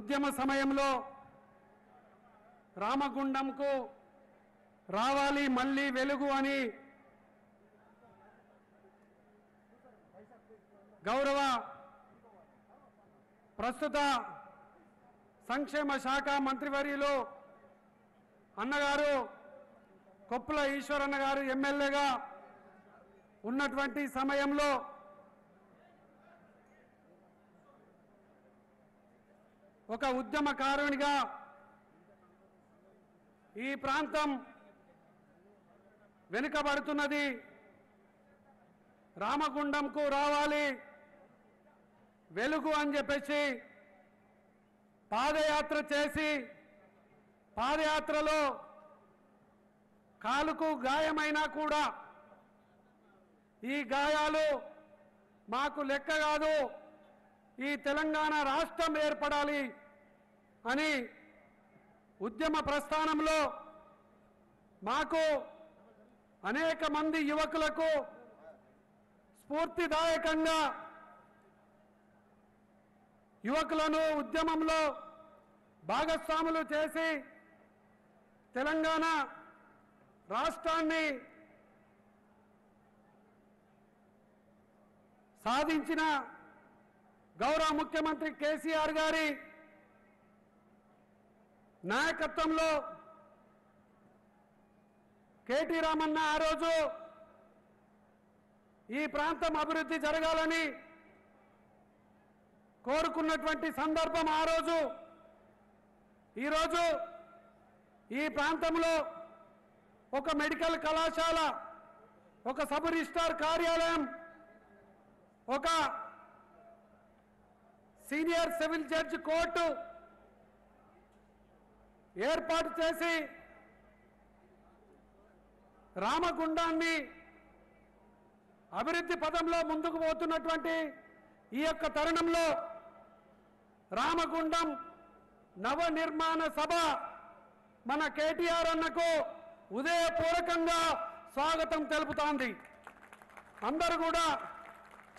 ఉద్యమ సమయంలో రామగుండంకు రావాలి మళ్ళీ వెలుగు అని గౌరవ ప్రస్తుత సంక్షేమ శాఖ మంత్రివర్యులు అన్నగారు కొప్పుల ఈశ్వరన్న గారు ఎమ్మెల్యేగా ఉన్నటువంటి సమయంలో ఒక ఉద్యమకారునిగా ఈ ప్రాంతం వెనుకబడుతున్నది, రామగుండంకు రావాలి వెలుగు అని చెప్పేసి పాదయాత్ర చేసి పాదయాత్రలో కాలుకు గాయమైనా కూడా ఈ గాయాలు మాకు లెక్క కాదు, ఈ తెలంగాణ రాష్ట్రం ఏర్పడాలి అని ఉద్యమ ప్రస్థానంలో మాకు అనేక మంది యువకులకు స్ఫూర్తిదాయకంగా యువకులను ఉద్యమంలో భాగస్వాములు చేసి తెలంగాణ రాష్ట్రాన్ని సాధించిన గౌరవ ముఖ్యమంత్రి కేసీఆర్ గారి నాయకత్వంలో కేటీ రామన్న ఆ రోజు ఈ ప్రాంతం అభివృద్ధి జరగాలని కోరుకున్నటువంటి సందర్భం ఆ రోజు. ఈరోజు ఈ ప్రాంతంలో ఒక మెడికల్ కళాశాల, ఒక సబ్ రిజిస్ట్రార్ కార్యాలయం, ఒక సీనియర్ సివిల్ జడ్జి కోర్టు ఏర్పాటు చేసి రామగుండాన్ని అభివృద్ధి పదంలో ముందుకు పోతున్నటువంటి ఈ యొక్క తరుణంలో రామగుండం నవనిర్మాణ సభ మన కేటీఆర్ అన్నకు ఉదయపూర్వకంగా స్వాగతం తెలుపుతోంది. అందరూ కూడా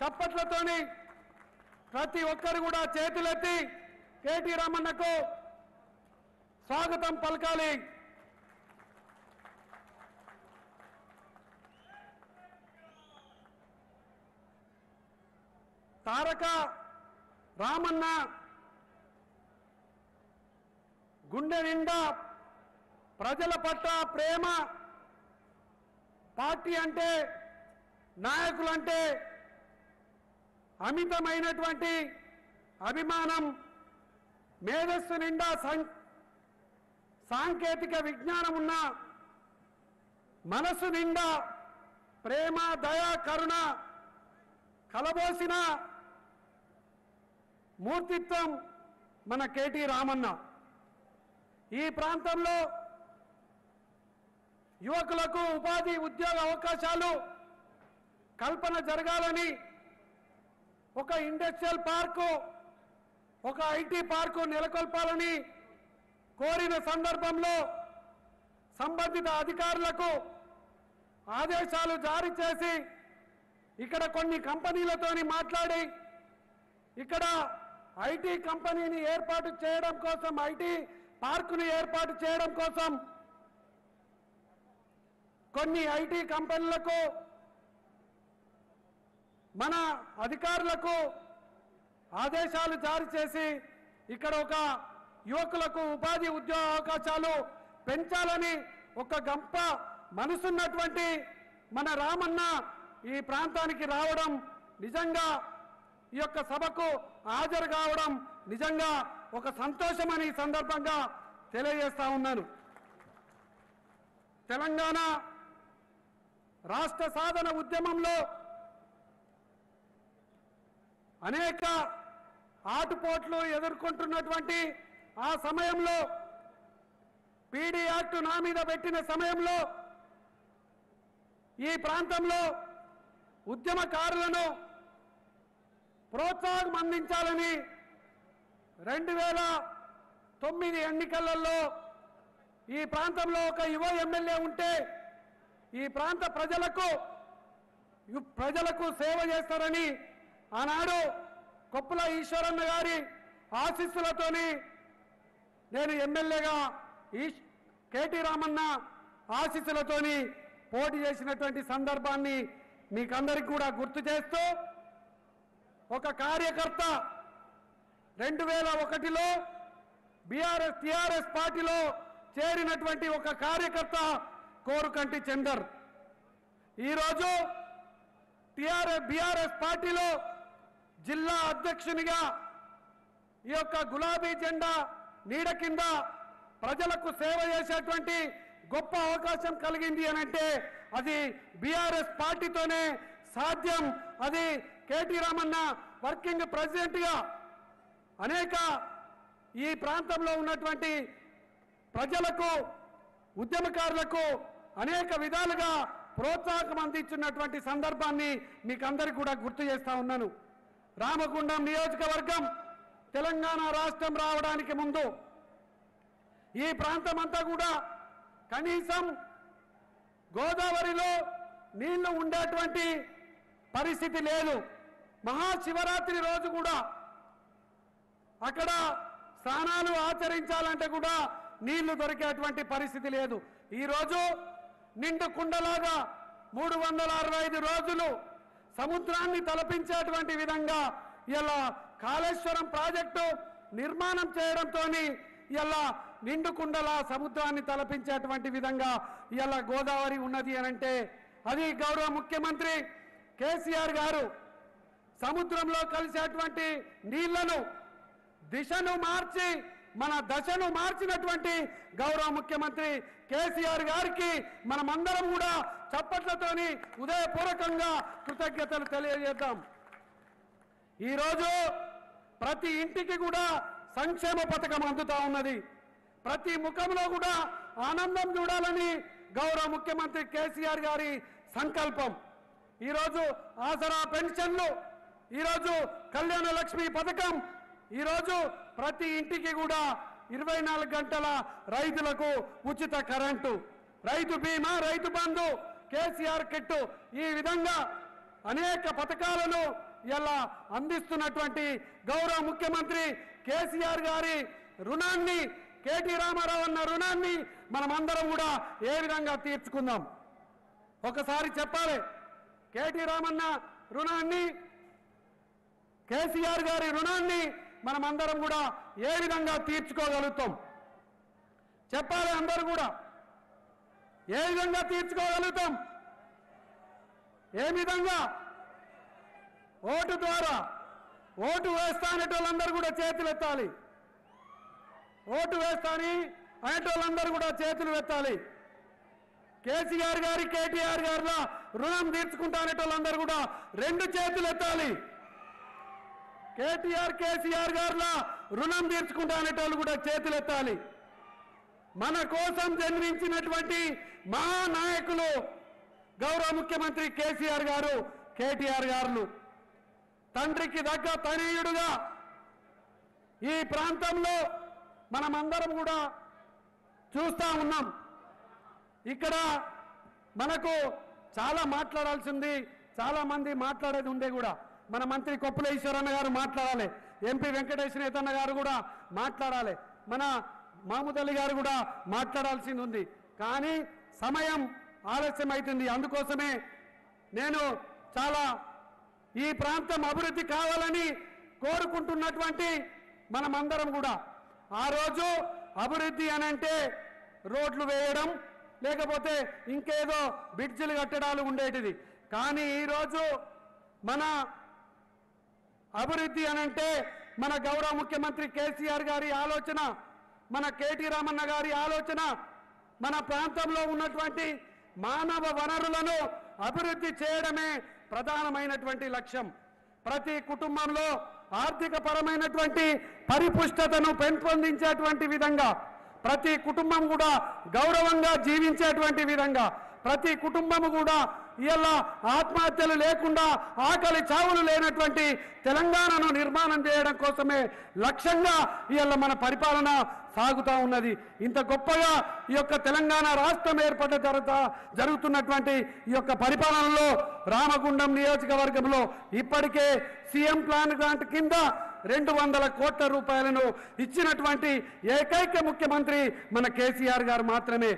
చప్పట్లతోని ప్రతి ఒక్కరు కూడా చేతులెత్తి కేటీ రామన్నకు స్వాగతం పలకాలి. తారక రామన్న గుండె నిండా ప్రజల పట్ల ప్రేమ, పార్టీ అంటే నాయకులంటే అమితమైనటువంటి అభిమానం, మేధస్సు నిండా సాంకేతిక విజ్ఞానం ఉన్న మనసు నిండా ప్రేమ దయా కరుణ కలబోసిన మూర్తిత్వం మన కేటీ రామన్న. ఈ ప్రాంతంలో యువకులకు ఉపాధి ఉద్యోగ అవకాశాలు కల్పన జరగాలని ఒక ఇండస్ట్రియల్ పార్కు, ఒక ఐటీ పార్కు నెలకొల్పాలని కోరిన సందర్భంలో సంబంధిత అధికారులకు ఆదేశాలు జారీ చేసి ఇక్కడ కొన్ని కంపెనీలతోని మాట్లాడి ఇక్కడ ఐటీ కంపెనీని ఏర్పాటు చేయడం కోసం, ఐటీ పార్కును ఏర్పాటు చేయడం కోసం కొన్ని ఐటీ కంపెనీలకు మన అధికారులకు ఆదేశాలు జారీ చేసి ఇక్కడ ఒక యువకులకు ఉపాధి ఉద్యోగ అవకాశాలు పెంచాలని ఒక గంప మనసున్నటువంటి మన రామన్న ఈ ప్రాంతానికి రావడం, నిజంగా ఈ యొక్క సభకు హాజరు కావడం నిజంగా ఒక సంతోషమని ఈ సందర్భంగా తెలియజేస్తా ఉన్నాను. తెలంగాణ రాష్ట్ర సాధన ఉద్యమంలో అనేక ఆటుపోట్లు ఎదుర్కొంటున్నటువంటి ఆ సమయంలో పీడీ యాక్ట్ నా మీద పెట్టిన సమయంలో ఈ ప్రాంతంలో ఉద్యమకారులను ప్రోత్సాహం అందించాలని 2009 ఎన్నికలలో ఈ ప్రాంతంలో ఒక యువ ఎమ్మెల్యే ఉంటే ఈ ప్రాంత ప్రజలకు సేవ చేస్తారని ఆనాడు కొప్పుల ఈశ్వరన్న గారి ఆశీస్సులతోని నేను ఎమ్మెల్యేగా కేటి రామన్న ఆశీస్సులతోని పోటి చేసినటువంటి సందర్భాన్ని మీకందరికీ కూడా గుర్తు చేస్తూ ఒక కార్యకర్త 2001లో BRS TRS పార్టీలో చేరినటువంటి ఒక కార్యకర్త కోరుకంటి చందర్ ఈ రోజు BRS పార్టీలో జిల్లా అధ్యక్షునిగా ఈ యొక్క గులాబీ జెండా నీడ కింద ప్రజలకు సేవ చేసేటువంటి గొప్ప అవకాశం కలిగింది అనంటే అది BRS పార్టీతోనే సాధ్యం అది KT రామన్న వర్కింగ్ ప్రెసిడెంట్ గా అనేక ఈ ప్రాంతంలో ఉన్నటువంటి ప్రజలకు ఉద్యమకారులకు అనేక విధాలుగా ప్రోత్సాహం అందించినటువంటి సందర్భాన్ని మీకందరికీ కూడా గుర్తు చేస్తా ఉన్నాను రామగుండం నియోజకవర్గం తెలంగాణ రాష్ట్రం రావడానికి ముందు ఈ ప్రాంతం అంతా కూడా కనీసం గోదావరిలో నీళ్లు ఉండేటువంటి పరిస్థితి లేదు మహాశివరాత్రి రోజు కూడా అక్కడ స్నానాలు ఆచరించాలంటే కూడా నీళ్లు దొరికేటువంటి పరిస్థితి లేదు ఈ రోజు నిండు కుండలాగా 365 రోజులు సముద్రాన్ని తలపించేటువంటి విధంగా ఇలా కాళేశ్వరం ప్రాజెక్టు నిర్మాణం చేయడంతోని ఇలా నిండుకుండలా సముద్రాన్ని తలపించేటువంటి విధంగా ఇలా గోదావరి ఉన్నది అనంటే అది గౌరవ ముఖ్యమంత్రి KCR గారు సముద్రంలో కలిసేటువంటి నీళ్లను దిశను మార్చి మన దశను మార్చినటువంటి గౌరవ ముఖ్యమంత్రి KCR గారికి మనమందరం కూడా చప్పట్లతోని ఉదయపూర్వకంగా కృతజ్ఞతలు తెలియజేద్దాం ఈ రోజు ప్రతి ఇంటికి కూడా సంక్షేమ పథకం అందుతా ఉన్నది ప్రతి ముఖంలో కూడా ఆనందం చూడాలని గౌరవ ముఖ్యమంత్రి KCR గారి సంకల్పం ఈ రోజు ఆసరా పెన్షన్లు ఈ రోజు కళ్యాణ లక్ష్మి పథకం ఈ రోజు ప్రతి ఇంటికి కూడా 24 గంటల రైతులకు ఉచిత కరెంటు రైతు బీమా రైతు బంధు KCR కిట్టు ఈ విధంగా అనేక పథకాలను ఇలా అందిస్తున్నటువంటి గౌరవ ముఖ్యమంత్రి KCR గారి రుణాన్ని KT రామారావు అన్న రుణాన్ని మనమందరం కూడా ఏ విధంగా తీర్చుకుందాం ఒకసారి చెప్పాలి KT రామన్న రుణాన్ని KCR గారి రుణాన్ని మనమందరం కూడా ఏ విధంగా తీర్చుకోగలుగుతాం చెప్పాలి అందరూ కూడా ఏ విధంగా తీర్చుకోగలుగుతాం ఏ విధంగా ఓటు ద్వారా ఓటు వేస్తా అనేటోళ్ళందరూ కూడా చేతులెత్తాలి ఓటు వేస్తాని అనేటోళ్ళందరూ కూడా చేతులు ఎత్తాలి KCR గారి KTR గారిలా రుణం తీర్చుకుంటా అనేటోళ్ళందరూ కూడా రెండు చేతులు ఎత్తాలి KCR గారిలా రుణం తీర్చుకుంటా అనేటోళ్ళు కూడా చేతులు ఎత్తాలి మన కోసం జన్మించినటువంటి మహానాయకులు గౌరవ ముఖ్యమంత్రి KCR గారు KTR గారు తండ్రికి దగ్గ తనయుడుగా ఈ ప్రాంతంలో మనమందరం కూడా చూస్తూ ఉన్నాం ఇక్కడ మనకు చాలా మాట్లాడాల్సింది చాలా మంది మాట్లాడేది ఉండే కూడా మన మంత్రి కొప్పుల ఈశ్వరన్న గారు మాట్లాడాలి MP వెంకటేశ్వర నేతన్న గారు కూడా మాట్లాడాలి మన మామూదల్లి గారు కూడా మాట్లాడాల్సింది ఉంది కానీ సమయం ఆలస్యం అవుతుంది అందుకోసమే నేను చాలా ఈ ప్రాంతం అభివృద్ధి కావాలని కోరుకుంటున్నటువంటి మనమందరం కూడా ఆ రోజు అభివృద్ధి అనంటే రోడ్లు వేయడం లేకపోతే ఇంకేదో బ్రిడ్జిలు కట్టడాలు ఉండేటిది కానీ ఈరోజు మన అభివృద్ధి అనంటే మన గౌరవ ముఖ్యమంత్రి KCR గారి ఆలోచన మన KT రామన్న గారి ఆలోచన మన ప్రాంతంలో ఉన్నటువంటి మానవ వనరులను అభివృద్ధి చేయడమే ప్రధానమైనటువంటి లక్ష్యం ప్రతి కుటుంబంలో ఆర్థిక పరమైనటువంటి పరిపుష్టతను పెంపొందించేటువంటి విధంగా ప్రతి కుటుంబం కూడా గౌరవంగా జీవించేటువంటి విధంగా ప్రతి కుటుంబం కూడా ఇలా ఆత్మహత్యలు లేకుండా ఆకలి చావులు లేనటువంటి తెలంగాణను నిర్మాణం చేయడం కోసమే లక్ష్యంగా ఇలా మన పరిపాలన సాగుతూ ఉన్నది ఇంత గొప్పగా ఈ యొక్క తెలంగాణ రాష్ట్రం ఏర్పడిన తర్వాత జరుగుతున్నటువంటి ఈ యొక్క పరిపాలనలో రామగుండం నియోజకవర్గంలో ఇప్పటికే CM ప్లాన్ గ్రాంట్ కింద 200 కోట్ల రూపాయలను ఇచ్చినటువంటి ఏకైక ముఖ్యమంత్రి మన కేసీఆర్ గారు మాత్రమే।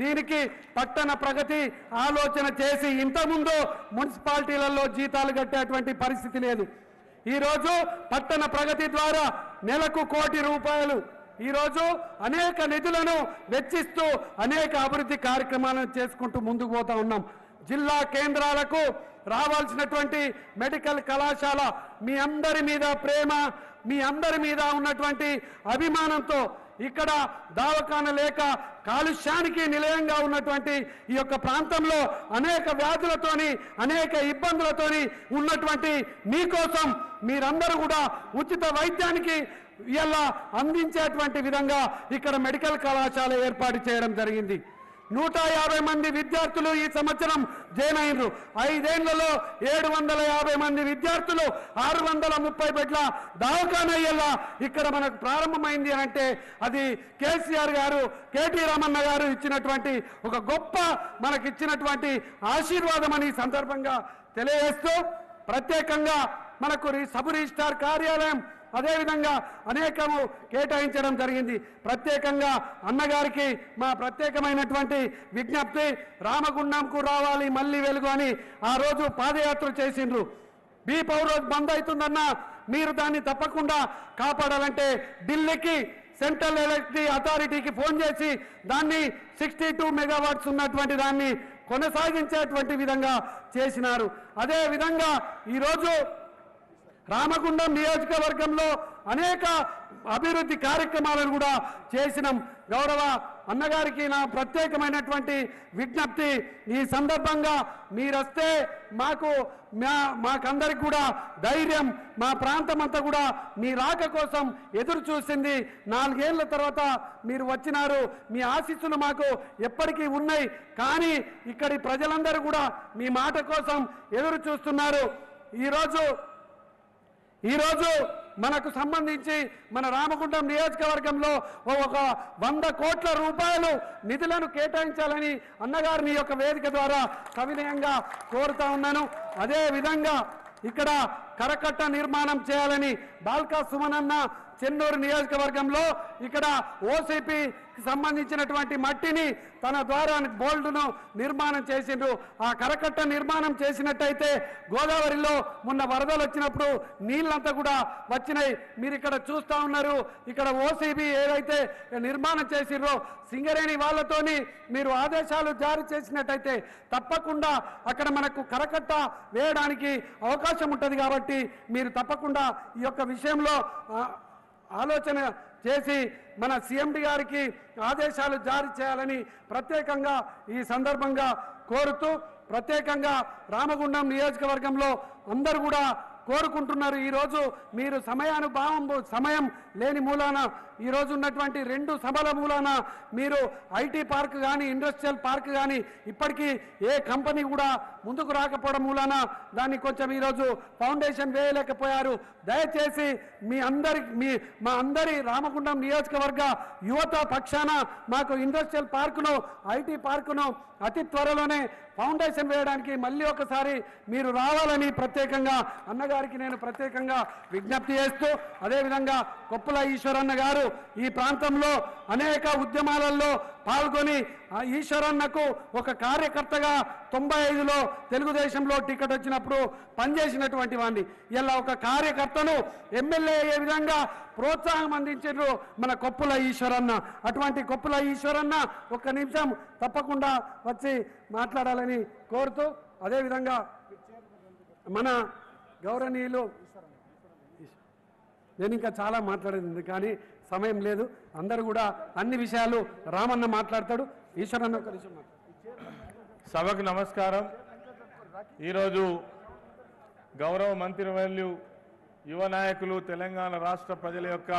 దీనికి పట్టణ ప్రగతి ఆలోచన చేసి ఇంతకుముందు మున్సిపాలిటీలలో జీతాలు కట్టేటువంటి పరిస్థితి లేదు। ఈ రోజు పట్టణ ప్రగతి ద్వారా నెలకు ₹1 కోటి ఈ రోజు అనేక నిధులను వెచ్చిస్తూ అనేక అభివృద్ధి కార్యక్రమాలను చేసుకుంటూ ముందుకు పోతా ఉన్నాం। జిల్లా కేంద్రాలకు రావాల్సినటువంటి మెడికల్ కళాశాల మీ అందరి మీద ప్రేమ మీ అందరి మీద ఉన్నటువంటి అభిమానంతో ఇక్కడ దావకాన లేక కాలుష్యానికి నిలయంగా ఉన్నటువంటి ఈ యొక్క ప్రాంతంలో అనేక వ్యాధులతోని అనేక ఇబ్బందులతోని ఉన్నటువంటి మీకోసం మీరందరూ కూడా ఉచిత వైద్యానికి ఇలా అందించేటువంటి విధంగా ఇక్కడ మెడికల్ కళాశాల ఏర్పాటు చేయడం జరిగింది। 150 మంది విద్యార్థులు ఈ సంవత్సరం జాయిన్ అయ్యారు। 5 ఏళ్లలో 750 మంది విద్యార్థులు 630 బెడ్ల దావఖానయ్యల ఇక్కడ మనకు ప్రారంభమైంది అంటే అది కేసీఆర్ గారు KT రామన్న గారు ఇచ్చినటువంటి ఒక గొప్ప మనకి ఇచ్చినటువంటి ఆశీర్వాదం అని సందర్భంగా తెలియజేస్తూ ప్రత్యేకంగా మనకు సబ్ రిజిస్ట్రార్ కార్యాలయం అదే విధంగా అనేకము కేటాయించడం జరిగింది। ప్రత్యేకంగా అన్నగారికి మా ప్రత్యేకమైనటువంటి విజ్ఞప్తి, రామగుండంకు రావాలి మళ్ళీ వెలుగు అని ఆ రోజు పాదయాత్ర చేసిండ్రు। బీ పౌరోజ్ బంద్ అవుతుందన్న మీరు దాన్ని తప్పకుండా కాపాడాలంటే ఢిల్లీకి సెంట్రల్ ఎలక్ట్రిసిటీ అథారిటీకి ఫోన్ చేసి దాన్ని 62 మెగావాట్స్ ఉన్నటువంటి దాన్ని కొనసాగించేటువంటి విధంగా చేసినారు। అదే విధంగా ఈరోజు రామగుండం నియోజకవర్గంలో అనేక అభివృద్ధి కార్యక్రమాలను కూడా చేసినాం। గౌరవ అన్నగారికి నా ప్రత్యేకమైనటువంటి విజ్ఞప్తి, ఈ సందర్భంగా మీరస్తే మాకందరికి కూడా ధైర్యం, మా ప్రాంతం అంతా కూడా మీ రాక కోసం ఎదురు చూసింది। 4 ఏళ్ల తర్వాత మీరు వచ్చినారు, మీ ఆశీస్సులు మాకు ఎప్పటికీ ఉన్నాయి, కానీ ఇక్కడి ప్రజలందరూ కూడా మీ మాట కోసం ఎదురు చూస్తున్నారు। ఈరోజు మనకు సంబంధించి మన రామగుండం నియోజకవర్గంలో ఒక 100 కోట్ల రూపాయలు నిధులను కేటాయించాలని అన్నగారిని యొక్క వేదిక ద్వారా సవినయంగా కోరుతా ఉన్నాను। అదేవిధంగా ఇక్కడ కరకట్ట నిర్మాణం చేయాలని బాల్కా సుమనన్న చెన్నూరు నియోజకవర్గంలో ఇక్కడ ఓసీపీకి సంబంధించినటువంటి మట్టిని తన ద్వారా బోల్డ్ను నిర్మాణం చేసిండ్రు। ఆ కరకట్ట నిర్మాణం చేసినట్టయితే గోదావరిలో మొన్న వరదలు వచ్చినప్పుడు నీళ్ళంతా కూడా వచ్చినాయి, మీరు ఇక్కడ చూస్తూ ఉన్నారు। ఇక్కడ ఓసీపీ ఏదైతే నిర్మాణం చేసిండ్రో సింగరేణి వాళ్ళతోని మీరు ఆదేశాలు జారీ చేసినట్టయితే తప్పకుండా అక్కడ మనకు కరకట్ట వేయడానికి అవకాశం ఉంటుంది, కాబట్టి మీరు తప్పకుండా ఈ యొక్క విషయంలో ఆలోచన చేసి మన CMD గారికి ఆదేశాలు జారీ చేయాలని ప్రత్యేకంగా ఈ సందర్భంగా కోరుతూ ప్రత్యేకంగా రామగుండం నియోజకవర్గంలో అందరూ కూడా కోరుకుంటున్నారు। ఈరోజు మీరు సమయం లేని మూలాన ఈరోజు ఉన్నటువంటి 2 సభల మూలాన మీరు IT పార్క్ కానీ ఇండస్ట్రియల్ పార్క్ కానీ ఇప్పటికీ ఏ కంపెనీ కూడా ముందుకు రాకపోవడం మూలాన దాన్ని కొంచెం ఈరోజు ఫౌండేషన్ వేయలేకపోయారు। దయచేసి మా అందరి రామగుండం నియోజకవర్గ యువత పక్షాన మాకు ఇండస్ట్రియల్ పార్కును IT పార్కును అతి త్వరలోనే ఫౌండేషన్ వేయడానికి మళ్ళీ ఒకసారి మీరు రావాలని ప్రత్యేకంగా అన్నగారికి నేను ప్రత్యేకంగా విజ్ఞప్తి చేస్తూ, అదేవిధంగా కొప్పుల ఈశ్వరన్న గారు ఈ ప్రాంతంలో అనేక ఉద్యమాలలో పాల్గొని ఈశ్వరన్నకు ఒక కార్యకర్తగా 95లో తెలుగుదేశంలో టికెట్ వచ్చినప్పుడు పనిచేసినటువంటి వాడిని, ఇలా ఒక కార్యకర్తను ఎమ్మెల్యే అయ్యే విధంగా ప్రోత్సాహం అందించారు మన కొప్పుల ఈశ్వరన్న। అటువంటి కొప్పుల ఈశ్వరన్న ఒక్క నిమిషం తప్పకుండా వచ్చి మాట్లాడాలని కోరుతూ, అదేవిధంగా మన గౌరవనీయులు, నేను ఇంకా చాలా మాట్లాడేది కానీ సమయం లేదు, అందరూ కూడా అన్ని విషయాలు రామన్న మాట్లాడతాడు, ఈశ్వరన్న ఒక నిమిషం మాట్లాడు। సభకు నమస్కారం। ఈరోజు గౌరవ మంత్రివర్యులు, యువ నాయకులు, తెలంగాణ రాష్ట్ర ప్రజల యొక్క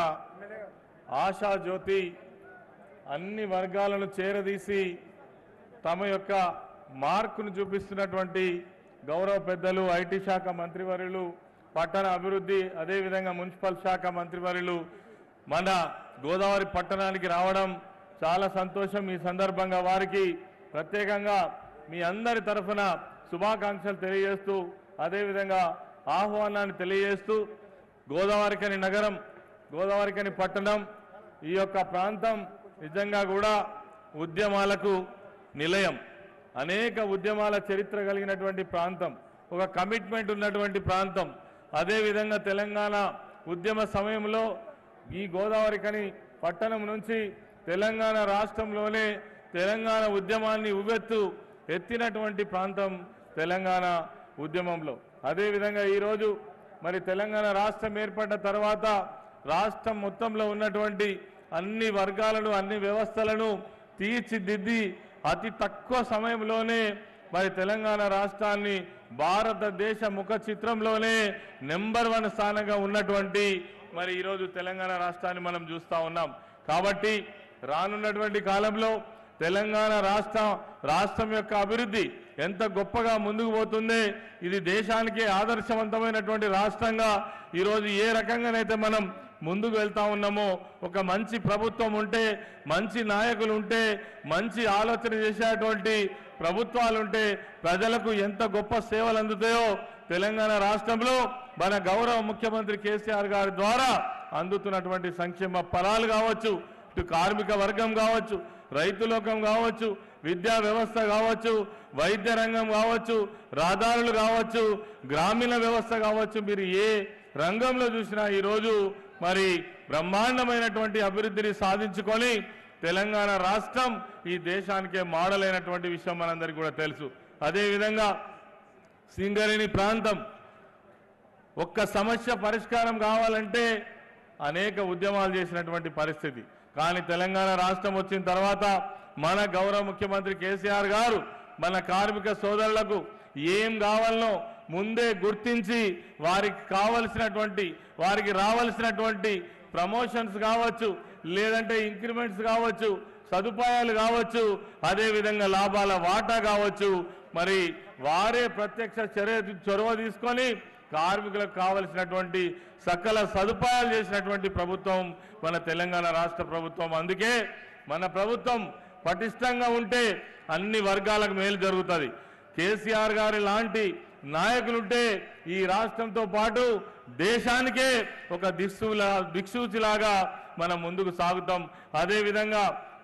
ఆశాజ్యోతి, అన్ని వర్గాలను చేరదీసి తమ యొక్క మార్కును చూపిస్తున్నటువంటి గౌరవ పెద్దలు, IT శాఖ మంత్రివర్యులు, పట్టణ అభివృద్ధి, అదేవిధంగా మున్సిపల్ శాఖ మంత్రివర్యులు మన గోదావరి పట్టణానికి రావడం చాలా సంతోషం। ఈ సందర్భంగా వారికి ప్రత్యేకంగా మీ అందరి తరఫున శుభాకాంక్షలు తెలియజేస్తూ, అదేవిధంగా ఆహ్వానాన్ని తెలియజేస్తూ, గోదావరికని నగరం గోదావరికని పట్టణం ఈ యొక్క ప్రాంతం నిజంగా కూడా ఉద్యమాలకు నిలయం అనేక ఉద్యమాల చరిత్ర కలిగినటువంటి ప్రాంతం ఒక కమిట్మెంట్ ఉన్నటువంటి ప్రాంతం అదే విధంగా తెలంగాణ ఉద్యమ సమయంలో ఈ గోదావరికని పట్టణం నుంచి తెలంగాణ రాష్ట్రంలోనే తెలంగాణ ఉద్యమాన్ని ఉవ్వెత్తు ఎత్తినటువంటి ప్రాంతం తెలంగాణ ఉద్యమంలో అదే విధంగా ఈ రోజు మరి తెలంగాణ రాష్ట్రం ఏర్పడిన తర్వాత రాష్ట్రం మొత్తంలో ఉన్నటువంటి అన్ని వర్గాలను అన్ని వ్యవస్థలను తీర్చిదిద్ది అతి తక్కువ సమయంలోనే మరి తెలంగాణ రాష్ట్రాన్ని భారతదేశ ముఖ చిత్రంలోనే నెంబర్ 1 స్థానంగా ఉన్నటువంటి మరి ఈరోజు తెలంగాణ రాష్ట్రాన్ని మనం చూస్తూ ఉన్నాం కాబట్టి రానున్నటువంటి కాలంలో తెలంగాణ రాష్ట్రం యొక్క అభివృద్ధి ఎంత గొప్పగా ముందుకు పోతుంది ఇది దేశానికి ఆదర్శవంతమైనటువంటి రాష్ట్రంగా ఈరోజు ఏ రకంగానైతే మనం ముందుకు వెళ్తా ఉన్నామో ఒక మంచి ప్రభుత్వం ఉంటే మంచి నాయకులు ఉంటే మంచి ఆలోచన చేసేటువంటి ప్రభుత్వాలు ఉంటే ప్రజలకు ఎంత గొప్ప సేవలు అందుతాయో తెలంగాణ రాష్ట్రంలో మన గౌరవ ముఖ్యమంత్రి కేసీఆర్ గారి ద్వారా అందుతున్నటువంటి సంక్షేమ ఫలాలు కావచ్చు ఇటు కార్మిక వర్గం కావచ్చు రైతు లోకం కావచ్చు విద్యా వ్యవస్థ కావచ్చు వైద్య రంగం కావచ్చు రహదారులు కావచ్చు గ్రామీణ వ్యవస్థ కావచ్చు మీరు ఏ రంగంలో చూసినా ఈరోజు మరి బ్రహ్మాండమైనటువంటి అభివృద్ధిని సాధించుకొని తెలంగాణ రాష్ట్రం ఈ దేశానికే మోడల్ అయినటువంటి విషయం మనందరికీ కూడా తెలుసు అదేవిధంగా సింగరేణి ప్రాంతం ఒక్క సమస్య పరిష్కారం కావాలంటే అనేక ఉద్యమాలు చేసినటువంటి పరిస్థితి కానీ తెలంగాణ రాష్ట్రం వచ్చిన తర్వాత మన గౌరవ ముఖ్యమంత్రి కేసీఆర్ గారు మన కార్మిక సోదరులకు ఏం కావాలనో ముందే గుర్తించి వారికి కావలసినటువంటి వారికి రావాల్సినటువంటి ప్రమోషన్స్ కావచ్చు లేదంటే ఇంక్రిమెంట్స్ కావచ్చు సదుపాయాలు కావచ్చు అదేవిధంగా లాభాల వాటా కావచ్చు మరి వారే ప్రత్యక్ష చొరవ తీసుకొని కార్మికులకు కావలసినటువంటి సకల సదుపాయాలు చేసినటువంటి ప్రభుత్వం మన తెలంగాణ రాష్ట్ర ప్రభుత్వం అందుకే మన ప్రభుత్వం పటిష్టంగా ఉంటే అన్ని వర్గాలకు మేలు జరుగుతుంది కేసీఆర్ గారి లాంటి నాయకులుంటే ఈ రాష్ట్రంతో పాటు దేశానికే ఒక దిక్సూచిలాగా మనం ముందుకు సాగుతాం అదేవిధంగా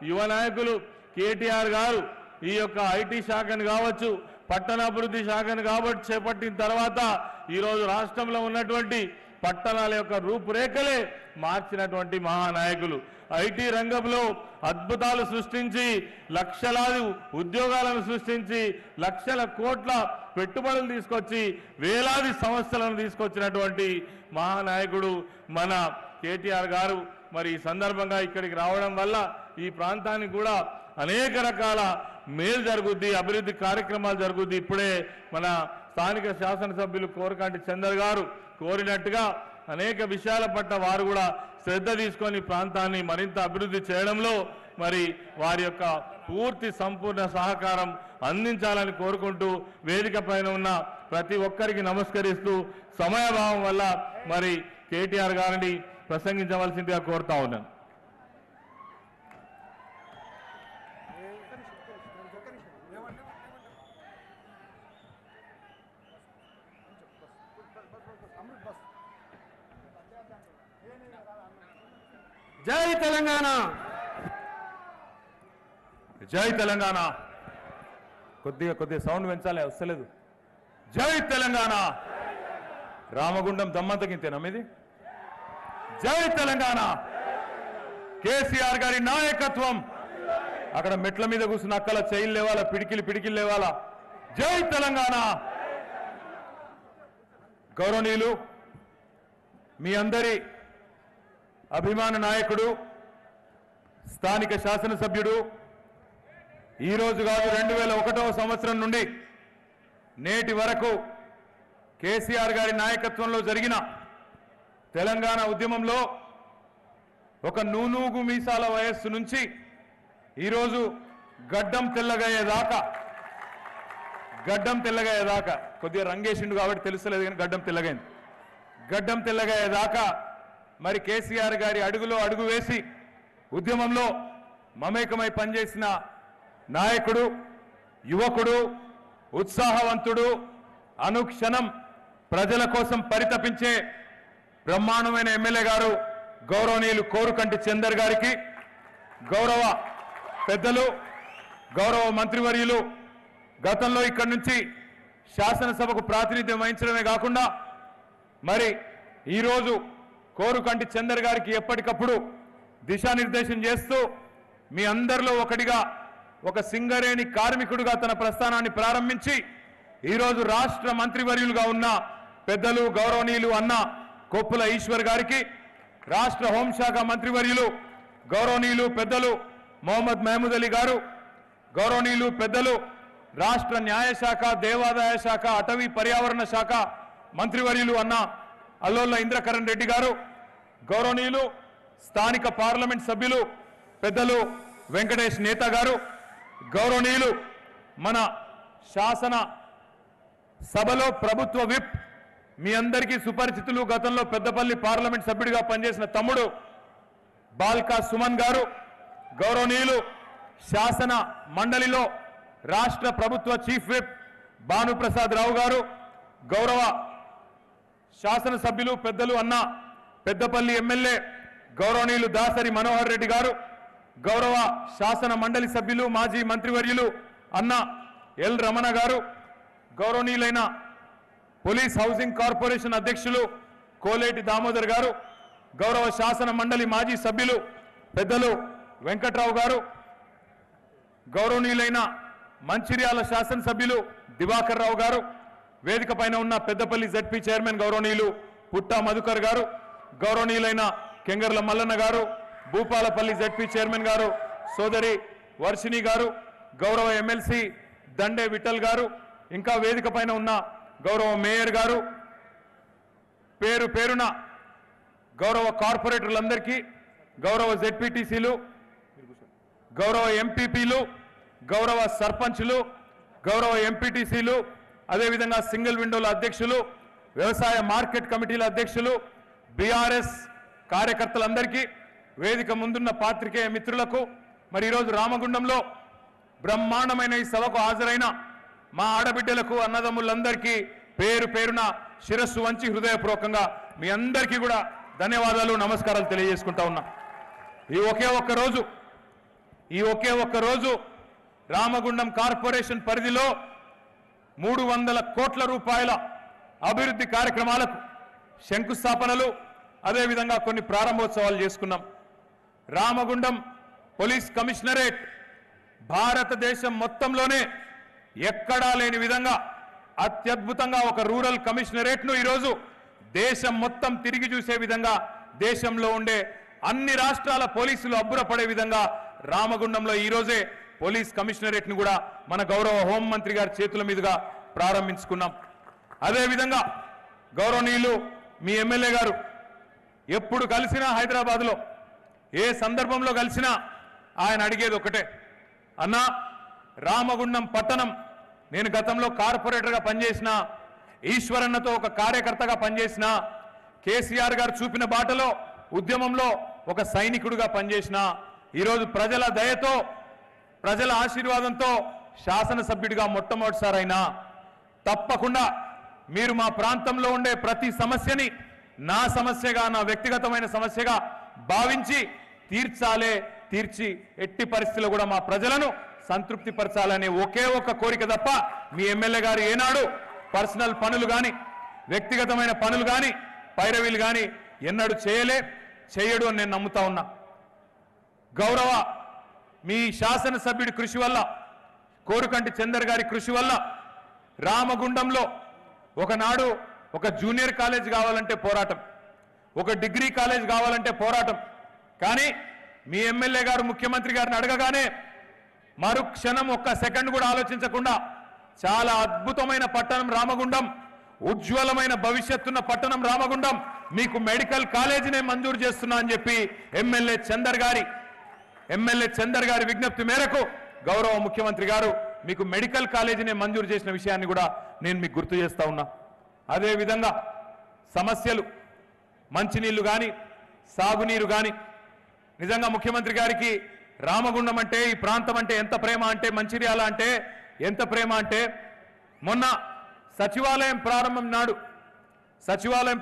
యువ నాయకులు కేటీఆర్ గారు ఈ యొక్క ఐటీ శాఖను కావచ్చు పట్టణాభివృద్ధి శాఖను కాబట్టి చేపట్టిన తర్వాత ఈరోజు రాష్ట్రంలో ఉన్నటువంటి పట్టణాల యొక్క రూపురేఖలే మార్చినటువంటి మహానాయకులు ఐటీ రంగంలో అద్భుతాలు సృష్టించి లక్షలాది ఉద్యోగాలను సృష్టించి లక్షల కోట్ల పెట్టుబడులు తీసుకొచ్చి వేలాది సంస్థలను తీసుకొచ్చినటువంటి మహానాయకుడు మన కేటీఆర్ గారు మరి ఈ సందర్భంగా ఇక్కడికి రావడం వల్ల ఈ ప్రాంతానికి కూడా అనేక రకాల మేలు జరుగుద్ది అభివృద్ధి కార్యక్రమాలు జరుగుద్ది ఇప్పుడే మన స్థానిక శాసనసభ్యులు కోరకంటి చందర్ గారు కోరినట్టుగా అనేక విషయాల పట్ల వారు కూడా శ్రద్ధ తీసుకొని ప్రాంతాన్ని మరింత అభివృద్ధి చేయడంలో మరి వారి యొక్క పూర్తి సంపూర్ణ సహకారం అందించాలని కోరుకుంటూ వేదిక పైన ఉన్న ప్రతి ఒక్కరికి నమస్కరిస్తూ సమయాభావం వల్ల మరి కేటీఆర్ గారిని ప్రసంగించవలసిందిగా కోరుతా ఉన్నాను जय तेलंगाना जय तेलंगाना सौंड पेंचाले वस्तलेदु जय तेलंगाना रामगुंडम दम्मंतकिंतेना मीदी जय तेलंगाना కేసీఆర్ గారి నాయకత్వం అక్కడ మెట్ల మీద కూర్చున్న అక్కల చైల్ లేవాల పిడికిలు లేవాల జై తెలంగాణ గౌరవనీయులు మీ అందరి అభిమాన నాయకుడు స్థానిక శాసనసభ్యుడు ఈరోజు కాదు 2001వ సంవత్సరం నుండి నేటి వరకు కేసీఆర్ గారి నాయకత్వంలో జరిగిన తెలంగాణ ఉద్యమంలో ఒక నూనూగు మీసాల వయస్సు నుంచి ఈరోజు గడ్డం తెల్లగయ్యేదాకా కొద్దిగా రంగేసిండు కాబట్టి తెలుసలేదు కానీ గడ్డం తెల్లగయ్యేదాకా మరి కేసీఆర్ గారి అడుగులో అడుగు వేసి ఉద్యమంలో మమేకమై పనిచేసిన నాయకుడు యువకుడు ఉత్సాహవంతుడు అనుక్షణం ప్రజల కోసం పరితపించే బ్రహ్మాండమైన ఎమ్మెల్యే గారు గౌరవనీయులు కోరుకంటి చందర్ గారికి, గౌరవ పెద్దలు, గౌరవ మంత్రివర్యులు, గతంలో ఇక్కడి నుంచి శాసనసభకు ప్రాతినిధ్యం వహించడమే కాకుండా మరి ఈరోజు కోరుకంటి చందర్ గారికి ఎప్పటికప్పుడు దిశానిర్దేశం చేస్తూ మీ అందరిలో ఒకటిగా ఒక సింగరేణి కార్మికుడిగా తన ప్రస్థానాన్ని ప్రారంభించి ఈరోజు రాష్ట్ర మంత్రివర్యులుగా ఉన్న పెద్దలు గౌరవనీయులు అన్న కొప్పుల ఈశ్వర్ గారికి, రాష్ట్ర హోంశాఖ మంత్రివర్యులు గౌరవనీయులు పెద్దలు మొహమ్మద్ మహమూద్ అలీ గారు, గౌరవనీయులు పెద్దలు రాష్ట్ర న్యాయశాఖ, దేవాదాయ శాఖ, అటవీ పర్యావరణ శాఖ మంత్రివర్యులు అన్న అల్లోల ఇంద్రకరణ్ రెడ్డి గారు, గౌరవనీయులు స్థానిక పార్లమెంట్ సభ్యులు పెద్దలు వెంకటేష్ నేత గారు, గౌరవనీయులు మన శాసన సభలో ప్రభుత్వ విప్, మీ అందరికీ సుపరిచితులు, గతంలో పెద్దపల్లి పార్లమెంట్ సభ్యుడిగా పనిచేసిన తమ్ముడు బాల్కా సుమన్ గారు, గౌరవనీయులు శాసన మండలిలో రాష్ట్ర ప్రభుత్వ చీఫ్ విప్ భానుప్రసాద్ రావు గారు, గౌరవ శాసనసభ్యులు పెద్దలు అన్న పెద్దపల్లి ఎమ్మెల్యే గౌరవనీయులు దాసరి మనోహర్ రెడ్డి గారు, గౌరవ శాసన మండలి సభ్యులు మాజీ మంత్రివర్యులు అన్న ఎల్ రమణ గారు, గౌరవనీయులైన పోలీస్ హౌసింగ్ కార్పొరేషన్ అధ్యక్షులు కోలేటి దామోదర్ గారు, గౌరవ శాసన మండలి మాజీ సభ్యులు పెద్దలు వెంకట్రావు గారు, గౌరవనీయులైన మంచిర్యాల శాసనసభ్యులు దివాకర్ రావు గారు, వేదిక పైన ఉన్న పెద్దపల్లి జడ్పీ చైర్మన్ గౌరవనీయులు పుట్టా మధుకర్ గారు, గౌరవనీయులైన కెంగర్ల మల్లన్న గారు, భూపాలపల్లి జడ్పీ చైర్మన్ గారు సోదరి వర్షిణి గారు, గౌరవ ఎమ్మెల్సీ దండే విఠల్ గారు, ఇంకా వేదిక పైన ఉన్న గౌరవ మేయర్ గారు, పేరు పేరున గౌరవ కార్పొరేటర్లందరికీ, గౌరవ జెడ్పీటీసీలు, గౌరవ ఎంపీపీలు, గౌరవ సర్పంచ్లు, గౌరవ ఎంపీటీసీలు, అదేవిధంగా సింగిల్ విండోల అధ్యక్షులు, వ్యవసాయ మార్కెట్ కమిటీల అధ్యక్షులు, బీఆర్ఎస్ కార్యకర్తలందరికీ, వేదిక ముందున్న పాత్రికేయ మిత్రులకు, మరి ఈరోజు రామగుండంలో బ్రహ్మాండమైన ఈ సభకు హాజరైన మా ఆడబిడ్డలకు, అన్నదమ్ములందరికీ పేరు పేరున శిరస్సు వంచి హృదయపూర్వకంగా మీ అందరికీ కూడా ధన్యవాదాలు, నమస్కారాలు తెలియజేసుకుంటా ఉన్నా. ఈ ఒకే ఒక్క రోజు రామగుండం కార్పొరేషన్ పరిధిలో 300 కోట్ల రూపాయల అభివృద్ధి కార్యక్రమాలకు శంకుస్థాపనలు, అదేవిధంగా కొన్ని ప్రారంభోత్సవాలు చేసుకున్నాం. రామగుండం పోలీస్ కమిషనరేట్ భారతదేశం మొత్తంలోనే ఎక్కడా లేని విధంగా అత్యద్భుతంగా ఒక రూరల్ కమిషనరేట్ను ఈరోజు దేశం మొత్తం తిరిగి చూసే విధంగా, దేశంలో ఉండే అన్ని రాష్ట్రాల పోలీసులు అబ్బురపడే విధంగా రామగుండంలో ఈరోజే పోలీస్ కమిషనరేట్ను కూడా మన గౌరవ హోంమంత్రి గారి చేతుల మీదుగా ప్రారంభించుకున్నాం. అదేవిధంగా గౌరవనీయులు మీ ఎమ్మెల్యే గారు ఎప్పుడు కలిసినా హైదరాబాద్లో ఏ సందర్భంలో కలిసినా ఆయన అడిగేది ఒకటే, అన్నా రామగుండం పట్టణం నేను గతంలో కార్పొరేటర్గా పనిచేసిన, ఈశ్వరన్నతో ఒక కార్యకర్తగా పనిచేసిన, కేసీఆర్ గారు చూపిన బాటలో ఉద్యమంలో ఒక సైనికుడిగా పనిచేసిన, ఈరోజు ప్రజల దయతో ప్రజల ఆశీర్వాదంతో శాసనసభ్యుడిగా మొట్టమొదటిసారైనా తప్పకుండా మీరు మా ప్రాంతంలో ఉండే ప్రతి సమస్యని నా సమస్యగా, నా వ్యక్తిగతమైన సమస్యగా భావించి తీర్చి ఎట్టి పరిస్థితుల్లో కూడా మా ప్రజలను సంతృప్తి పరచాలనే ఒకే ఒక్క కోరిక తప్ప మీ ఎమ్మెల్యే గారు ఏనాడు పర్సనల్ పనులు కానీ, వ్యక్తిగతమైన పనులు కానీ, పైరవీలు కానీ ఎన్నడూ చేయడు అని నేను నమ్ముతా ఉన్నా. గౌరవ మీ శాసనసభ్యుడి కృషి వల్ల, కోరుకంటి చందర్ గారి కృషి వల్ల రామగుండంలో ఒకనాడు ఒక జూనియర్ కాలేజ్ కావాలంటే పోరాటం, ఒక డిగ్రీ కాలేజ్ కావాలంటే పోరాటం, కానీ మీ ఎమ్మెల్యే గారు ముఖ్యమంత్రి గారిని అడగగానే మరుక్షణం ఒక్క సెకండ్ కూడా ఆలోచించకుండా చాలా అద్భుతమైన పట్టణం రామగుండం, ఉజ్వలమైన భవిష్యత్తున్న పట్టణం రామగుండం, మీకు మెడికల్ కాలేజీనే మంజూరు చేస్తున్నా అని చెప్పి ఎమ్మెల్యే చందర్ గారి విజ్ఞప్తి మేరకు గౌరవ ముఖ్యమంత్రి గారు మీకు మెడికల్ కాలేజీనే మంజూరు చేసిన విషయాన్ని కూడా నేను మీకు గుర్తు చేస్తా ఉన్నా. అదేవిధంగా సమస్యలు, మంచినీళ్లు కానీ, సాగునీరు కానీ, నిజంగా ముఖ్యమంత్రి గారికి రామగుండం అంటే, ఈ ప్రాంతం అంటే ఎంత ప్రేమ అంటే, మంచిర్యాల అంటే ఎంత ప్రేమ అంటే, మొన్న సచివాలయం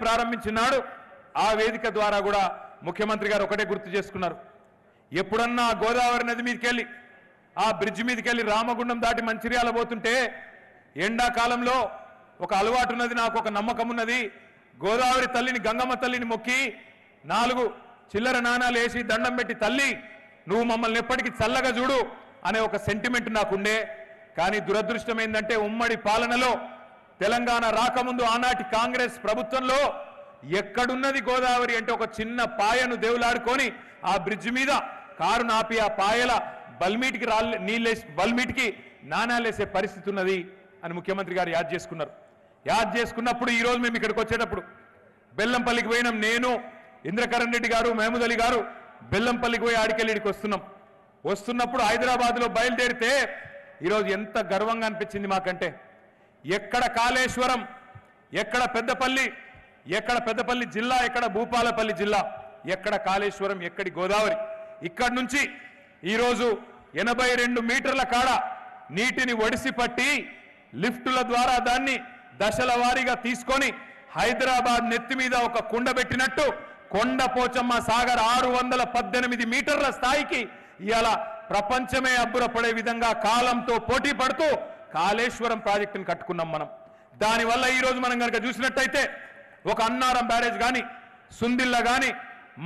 ప్రారంభించినాడు ఆ వేదిక ద్వారా కూడా ముఖ్యమంత్రి గారు ఒకటే గుర్తు చేసుకున్నారు, ఎప్పుడన్నా గోదావరి నది మీదకి వెళ్ళి ఆ బ్రిడ్జ్ మీదకి వెళ్ళి రామగుండం దాటి మంచిర్యాల పోతుంటే ఎండాకాలంలో ఒక అలవాటు ఉన్నది, నాకు ఒక నమ్మకం ఉన్నది, గోదావరి తల్లిని గంగమ్మ తల్లిని మొక్కి 4 చిల్లర నాణాలు వేసి దండం పెట్టి తల్లి నువ్వు మమ్మల్ని ఎప్పటికీ చల్లగా చూడు అనే ఒక సెంటిమెంట్ నాకుండే. కానీ దురదృష్టం ఏంటంటే ఉమ్మడి పాలనలో తెలంగాణ రాకముందు ఆనాటి కాంగ్రెస్ ప్రభుత్వంలో ఎక్కడున్నది గోదావరి అంటే ఒక చిన్న పాయను దేవులాడుకొని ఆ బ్రిడ్జ్ మీద కారు నాపి ఆ పాయల బల్మీటికి నీళ్ళేసి బల్మీటికి నాణాలేసే పరిస్థితి ఉన్నది అని ముఖ్యమంత్రి గారు యాద్ చేసుకున్నారు. యాద్ చేసుకున్నప్పుడు ఈరోజు మేము ఇక్కడికి వచ్చేటప్పుడు బెల్లంపల్లికి పోయినాం, నేను ఇంద్రకరణ్ రెడ్డి గారు మహమూద్ అలీ గారు బెల్లంపల్లికి పోయి ఆడికెళ్ళిడికి వస్తున్నప్పుడు హైదరాబాద్లో బయలుదేరితే ఈరోజు ఎంత గర్వంగా అనిపించింది మాకంటే, ఎక్కడ కాళేశ్వరం ఎక్కడ పెద్దపల్లి, ఎక్కడ పెద్దపల్లి జిల్లా ఎక్కడ భూపాలపల్లి జిల్లా, ఎక్కడ కాళేశ్వరం ఎక్కడి గోదావరి, ఇక్కడి నుంచి ఈరోజు 82 మీటర్ల కాడ నీటిని ఒడిసి పట్టి లిఫ్టుల ద్వారా దాన్ని దశల వారీగా తీసుకొని హైదరాబాద్ నెత్తి మీద ఒక కుండ పెట్టినట్టు కొండ పోచమ్మ సాగర్ 618 మీటర్ల స్థాయికి ఇవాళ ప్రపంచమే అబ్బురపడే విధంగా కాలంతో పోటీ పడుతూ కాళేశ్వరం ప్రాజెక్టును కట్టుకున్నాం మనం. దానివల్ల ఈరోజు మనం కనుక చూసినట్టయితే ఒక అన్నారం బ్యారేజ్ కానీ సుందిల్ల కానీ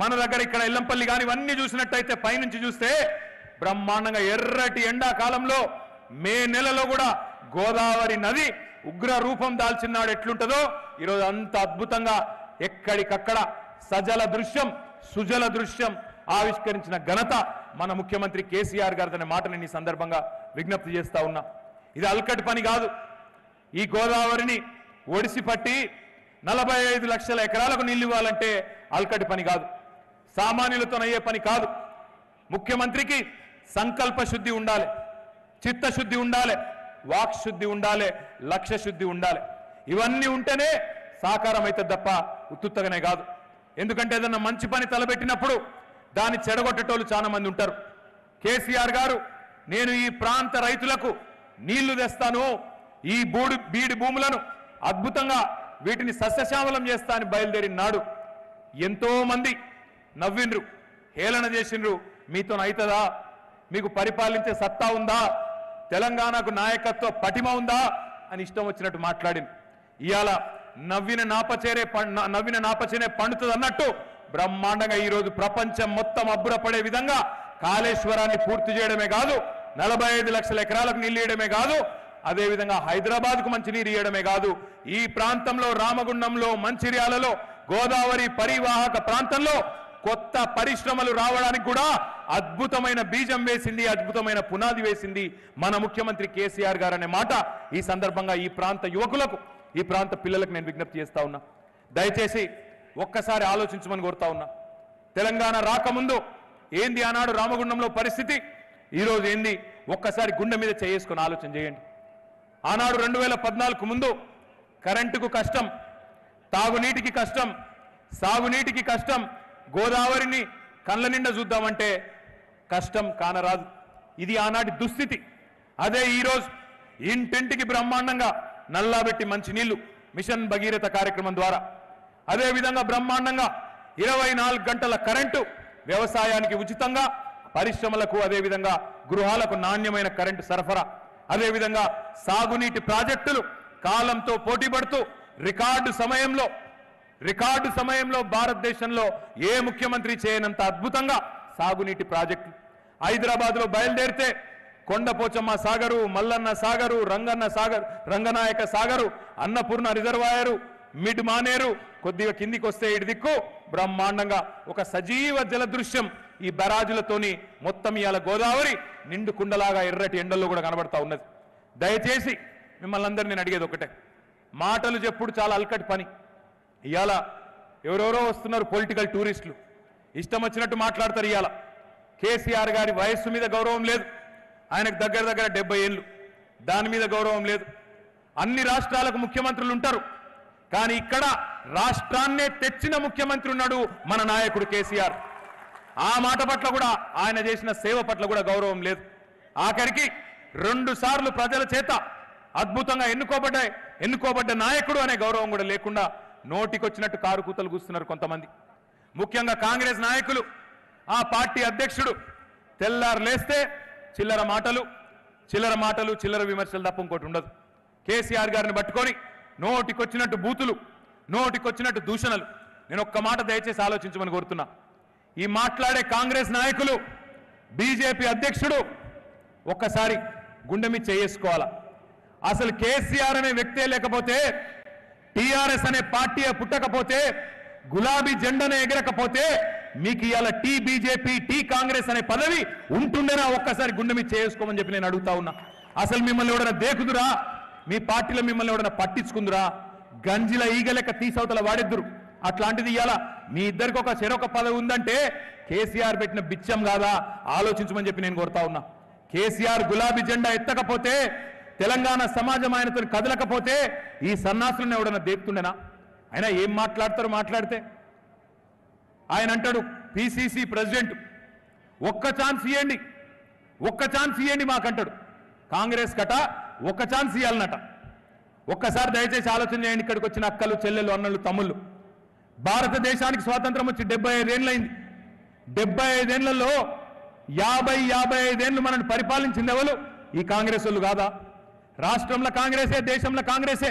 మన దగ్గర ఇక్కడ ఎల్లంపల్లి కానీ ఇవన్నీ చూసినట్టయితే పైనుంచి చూస్తే బ్రహ్మాండంగా ఎర్రటి ఎండాకాలంలో మే నెలలో కూడా గోదావరి నది ఉగ్ర రూపం దాల్చినాడు ఎట్లుంటుందో ఈరోజు అంత అద్భుతంగా ఎక్కడికక్కడ సజల దృశ్యం సుజల దృశ్యం ఆవిష్కరించిన ఘనత మన ముఖ్యమంత్రి కేసీఆర్ గారిదనే మాటని ఈ సందర్భంగా విజ్ఞప్తి చేస్తా ఉన్నా. ఇది అల్కటి పని కాదు, ఈ గోదావరిని ఒడిసి పట్టి 45 లక్షల ఎకరాలకు నీళ్ళు ఇవ్వాలంటే అల్కటి పని కాదు, సామాన్యులతో అయ్యే పని కాదు. ముఖ్యమంత్రికి సంకల్ప శుద్ధి ఉండాలి, చిత్తశుద్ధి ఉండాలి, వాక్ శుద్ధి ఉండాలి, లక్ష్య శుద్ధి ఉండాలి. ఇవన్నీ ఉంటేనే సాకారం అవుతుంది తప్ప ఉత్తుత్తగానే కాదు. ఎందుకంటే ఏదన్నా మంచి పని తలబెట్టినప్పుడు దాన్ని చెడగొట్టేటోళ్ళు చాలా మంది ఉంటారు. కేసీఆర్ గారు నేను ఈ ప్రాంత రైతులకు నీళ్లు తెస్తాను, ఈ బీడు భూములను అద్భుతంగా వీటిని సస్యశ్యామలం చేస్తా అని బయలుదేరినాడు. ఎంతో మంది నవ్విండ్రు, హేళన చేసిండ్రు, మీతో అవుతుందా, మీకు పరిపాలించే సత్తా ఉందా, తెలంగాణకు నాయకత్వ పటిమ ఉందా అని ఇష్టం వచ్చినట్టు మాట్లాడింది. ఇవాళ నవ్విన నాపచేరే పండుతుంది అన్నట్టు బ్రహ్మాండంగా ఈరోజు ప్రపంచం మొత్తం అబ్బురపడే విధంగా కాళేశ్వరాన్ని పూర్తి చేయడమే కాదు, 45 లక్షల ఎకరాలకు నీళ్ళు ఇవ్వడమే కాదు, అదేవిధంగా హైదరాబాద్కు మంచి నీరు ఇవ్వడమే కాదు, ఈ ప్రాంతంలో రామగుండంలో మంచిర్యాలలో గోదావరి పరివాహక ప్రాంతంలో కొత్త పరిశ్రమలు రావడానికి కూడా అద్భుతమైన బీజం వేసింది, అద్భుతమైన పునాది వేసింది మన ముఖ్యమంత్రి కేసీఆర్ గారు అనే మాట ఈ సందర్భంగా ఈ ప్రాంత యువకులకు ఈ ప్రాంత పిల్లలకు నేను విజ్ఞప్తి చేస్తా ఉన్నా. దయచేసి ఒక్కసారి ఆలోచించమని కోరుతా ఉన్నా. తెలంగాణ రాకముందు ఏంది ఆనాడు రామగుండంలో పరిస్థితి, ఈరోజు ఏంది, ఒక్కసారి గుండె మీద చేసుకొని ఆలోచన చేయండి. ఆనాడు 2014 ముందు కరెంటుకు కష్టం, తాగునీటికి కష్టం, సాగునీటికి కష్టం, గోదావరిని కళ్ళ నిండా చూద్దామంటే కష్టం కానరాదు, ఇది ఆనాటి దుస్థితి. అదే ఈరోజు ఇంటింటికి బ్రహ్మాండంగా నల్లాబెట్టి మంచినీళ్లు మిషన్ భగీరథ కార్యక్రమం ద్వారా, అదేవిధంగా బ్రహ్మాండంగా 24 గంటల కరెంటు వ్యవసాయానికి ఉచితంగా, పరిశ్రమలకు అదేవిధంగా గృహాలకు నాణ్యమైన కరెంటు సరఫరా, అదేవిధంగా సాగునీటి ప్రాజెక్టులు కాలంతో పోటీ పడుతూ రికార్డు సమయంలో భారతదేశంలో ఏ ముఖ్యమంత్రి చేయనంత అద్భుతంగా సాగునీటి ప్రాజెక్టులు హైదరాబాద్లో బయలుదేరితే కొండపోచమ్మ సాగరు, మల్లన్న సాగరు, రంగనాయక సాగరు, అన్నపూర్ణ రిజర్వాయరు, మిడ్ మానేరు, కొద్దిగా కిందికి వస్తే ఇటు దిక్కు బ్రహ్మాండంగా ఒక సజీవ జల దృశ్యం ఈ బరాజులతోని మొత్తం ఇవాళ గోదావరి నిండు కుండలాగా ఎర్రటి ఎండల్లో కూడా కనబడతా ఉన్నది. దయచేసి మిమ్మల్ని అందరూ నేను అడిగేది ఒకటే, మాటలు చెప్పుడు చాలా అలకటి పని. ఇవాళ ఎవరెవరో వస్తున్నారు పొలిటికల్ టూరిస్టులు, ఇష్టం వచ్చినట్టు మాట్లాడతారు. ఇవాళ కేసీఆర్ గారి వయస్సు మీద గౌరవం లేదు, ఆయనకు దగ్గర 70 ఏళ్ళు, దాని మీద గౌరవం లేదు. అన్ని రాష్ట్రాలకు ముఖ్యమంత్రులు ఉంటారు, కానీ ఇక్కడ రాష్ట్రాన్నే తెచ్చిన ముఖ్యమంత్రి ఉన్నాడు మన నాయకుడు కేసీఆర్. ఆ మాట పట్ల కూడా ఆయన చేసిన సేవ పట్ల కూడా గౌరవం లేదు. ఆఖరికి 2 సార్లు ప్రజల చేత అద్భుతంగా ఎన్నుకోబడ్డ నాయకుడు అనే గౌరవం కూడా లేకుండా నోటికొచ్చినట్టు కారు కూతలు కూస్తున్నారు కొంతమంది ముఖ్యంగా కాంగ్రెస్ నాయకులు ఆ పార్టీ అధ్యక్షుడు తెల్లారు లేస్తే చిల్లర మాటలు చిల్లర విమర్శలు తప్ప ఇంకోటి ఉండదు కేసీఆర్ గారిని పట్టుకొని నోటికొచ్చినట్టు బూతులు నోటికొచ్చినట్టు దూషణలు నేను ఒక్క మాట దయచేసి ఆలోచించమని కోరుతున్నా ఈ మాట్లాడే కాంగ్రెస్ నాయకులు బీజేపీ అధ్యక్షుడు ఒక్కసారి గుండె మీద చేసుకోవాలా అసలు కేసీఆర్ అనే వ్యక్తే లేకపోతే టిఆర్ఎస్ అనే పార్టీ పుట్టకపోతే గులాబీ జెండాను ఎగరకపోతే మీకు ఇయాల టీ బీజేపీ టీ కాంగ్రెస్ అనే పదవి ఉంటుండేనా ఒక్కసారి గుండె మీద చేసుకోమని చెప్పి నేను అడుగుతా ఉన్నా అసలు మిమ్మల్ని ఎవడైనా దేకుదురా మీ పార్టీలో మిమ్మల్ని ఎవడైనా పట్టించుకుందురా గంజిల ఈగలెక్క తీసవతల వాడెద్దురు అట్లాంటిది ఇయాల మీ ఇద్దరికి ఒక చెరొక పదవి ఉందంటే కేసీఆర్ పెట్టిన బిచ్చం కాదా ఆలోచించమని చెప్పి నేను కోరుతా ఉన్నా కేసీఆర్ గులాబీ జెండా ఎత్తకపోతే తెలంగాణ సమాజం ఆయనతో కదలకపోతే ఈ సన్నాసులను ఎవడన్నా దేకుతుండేనా అయినా ఏం మాట్లాడతారు మాట్లాడితే ఆయన అంటాడు పిసిసి ప్రెసిడెంట్ ఒక్క ఛాన్స్ ఇవ్వండి మాకంటాడు కాంగ్రెస్ కట ఒక్క ఛాన్స్ ఇవ్వాలన్నట ఒక్కసారి దయచేసి ఆలోచన చేయండి ఇక్కడికి వచ్చిన అక్కలు చెల్లెలు అన్నలు తమ్ముళ్ళు భారతదేశానికి స్వాతంత్రం వచ్చి 75 ఏళ్ళైంది 75 ఏళ్లలో 55 ఏళ్ళు మనల్ని పరిపాలించింది ఎవరు ఈ కాంగ్రెస్ వాళ్ళు కాదా రాష్ట్రంలో కాంగ్రెసే దేశంలో కాంగ్రెసే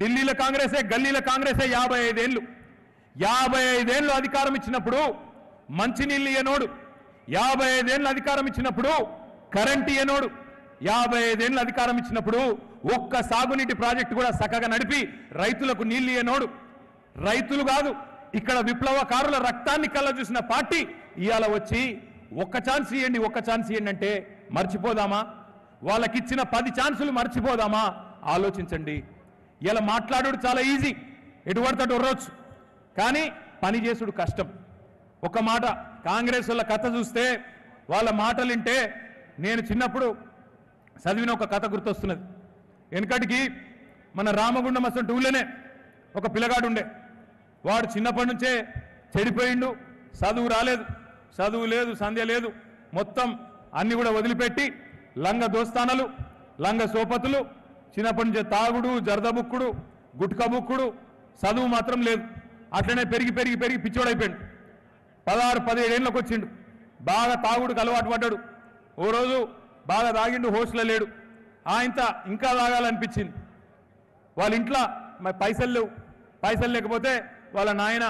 ఢిల్లీలో కాంగ్రెసే గల్లీలో కాంగ్రెసే 55 ఏళ్ళు అధికారం ఇచ్చినప్పుడు మంచినీళ్ళు ఇయ్యనోడు 55 ఏళ్ళు అధికారం ఇచ్చినప్పుడు కరెంట్ ఇయ్యనోడు 55 ఏళ్ళు అధికారం ఇచ్చినప్పుడు ఒక్క సాగునీటి ప్రాజెక్టు కూడా చక్కగా నడిపి రైతులకు నీళ్లు ఇయ్యనోడు రైతులు కాదు ఇక్కడ విప్లవకారుల రక్తాన్ని కళ్ళ చూసిన పార్టీ ఇవాళ వచ్చి ఒక్క ఛాన్స్ ఇవ్వండి అంటే మర్చిపోదామా వాళ్ళకిచ్చిన 10 ఛాన్సులు మర్చిపోదామా ఆలోచించండి ఇలా మాట్లాడు చాలా ఈజీ ఎటు పడతాడు ఉర్రోచ్చు కానీ పని చేసుడు కష్టం ఒక మాట కాంగ్రెస్ వాళ్ళ కథ చూస్తే వాళ్ళ మాటలు వింటే నేను చిన్నప్పుడు చదివిన ఒక కథ గుర్తొస్తున్నది వెనకటికి మన రామగుండం అసలు ఊళ్ళోనే ఒక పిల్లగాడు ఉండే వాడు చిన్నప్పటి నుంచే చెడిపోయిండు చదువు లేదు సంధ్య లేదు మొత్తం అన్ని కూడా వదిలిపెట్టి లంగ దోస్తానలు లంగ సోపతులు చిన్నప్పటి నుంచే తాగుడు జరదబుక్కుడు గుట్కబుక్కుడు చదువు మాత్రం లేదు అట్లనే పెరిగి పెరిగి పెరిగి పిచ్చోడైపోయాడు 16-17 ఏళ్ళకి వచ్చిండు బాగా తాగుడుకు అలవాటు పడ్డాడు ఓ రోజు బాగా తాగిండు హోస్లో లేడు ఆయంత ఇంకా తాగాలనిపించింది వాళ్ళ ఇంట్లో పైసలు లేకపోతే వాళ్ళ నాయన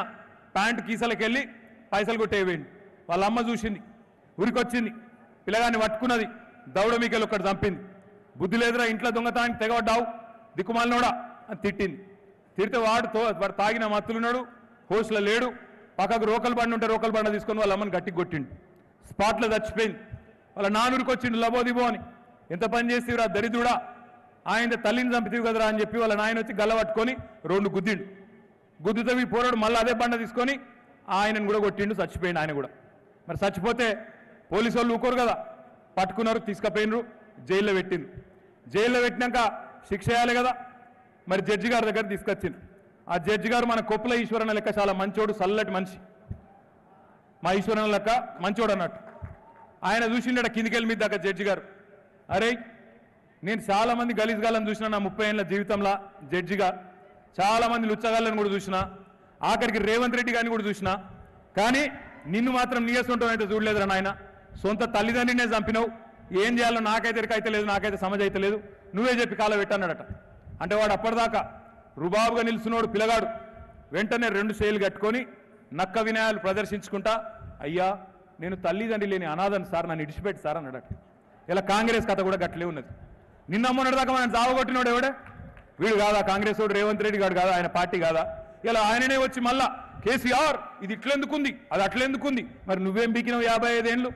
ప్యాంటు కీసలకి వెళ్ళి పైసలు కొట్టేయబోయింది వాళ్ళ అమ్మ చూసింది ఊరికొచ్చింది పిల్లగాన్ని పట్టుకున్నది దౌడ మీకెళ్ళి ఒకటి చంపింది బుద్ధి లేదురా ఇంట్లో దొంగతనానికి తెగబడ్డావు దిక్కుమాలినోడా అని తిట్టింది తిడితే వాడు తాగిన మత్తులున్నాడు హోస్లో లేడు పక్కకు రోకలు బండి ఉంటే రోకలు బండ తీసుకొని వాళ్ళ అమ్మని గట్టికి కొట్టిండు స్పాట్లో చచ్చిపోయింది వాళ్ళ నాన్నూరికి వచ్చిండు లబోదిబో అని ఎంత పని చేస్తేవిరా దరిద్రుడా ఆయన తల్లిని చంపితేవి కదరా అని చెప్పి వాళ్ళ నాయన వచ్చి గల్ల పట్టుకొని 2 గుద్దిండు గుద్దుతో ఈ పోరాడు మళ్ళీ అదే బండ తీసుకొని ఆయనను కూడా కొట్టిండు చచ్చిపోయిండు ఆయన కూడా మరి చచ్చిపోతే పోలీసు వాళ్ళు ఊకోరు కదా పట్టుకున్నారు తీసుకుపోయినరు జైల్లో పెట్టినాక శిక్ష వేయాలి కదా మరి జడ్జి గారి దగ్గర తీసుకొచ్చింది ఆ జడ్జి గారు మన కొప్పుల ఈశ్వరన్న లెక్క చాలా మంచోడు చల్లటి మనిషి మా ఈశ్వరన్న లెక్క మంచోడు అన్నట్టు ఆయన చూసిండట కిందికెళ్ళి మీద దాకా జడ్జి గారు అరే నేను చాలామంది గలీజ్గాళ్ళని చూసిన నా 30 ఏళ్ళ జీవితంలో జడ్జిగా చాలామంది లుచ్చగాళ్ళని కూడా చూసిన ఆఖరికి రేవంత్ రెడ్డి గారిని కూడా చూసిన కానీ నిన్ను మాత్రం నీయసుంటావంటే చూడలేదురా నాయన సొంత తల్లిదండ్రినే చంపినావు ఏం చేయాలో నాకైతే సమజ్ అయితే లేదు నువ్వే చెప్పి కాలం పెట్టన్నాడట అంటే వాడు అప్పటిదాకా రుబాబుగా నిలుచున్నాడు పిల్లగాడు వెంటనే 2 చేయిలు కట్టుకొని నక్క వినయాలు ప్రదర్శించుకుంటా అయ్యా నేను తల్లిదండ్రి లేని అనాథను సార్ నన్ను ఇడిచిపెట్టి సార్ అన్నాడట ఇలా కాంగ్రెస్ కథ కూడా గట్లే ఉన్నది నిన్న మొన్నటిదాకా మనం చావగొట్టినోడు ఎవడే వీడు కాదా కాంగ్రెస్ వాడు రేవంత్ రెడ్డి గారు కాదా ఆయన పార్టీ కాదా ఇలా ఆయననే వచ్చి మళ్ళా కేసీఆర్ ఇది ఇట్లెందుకుంది అది అట్లెందుకుంది మరి నువ్వేం బీకినావు 55 ఏళ్ళు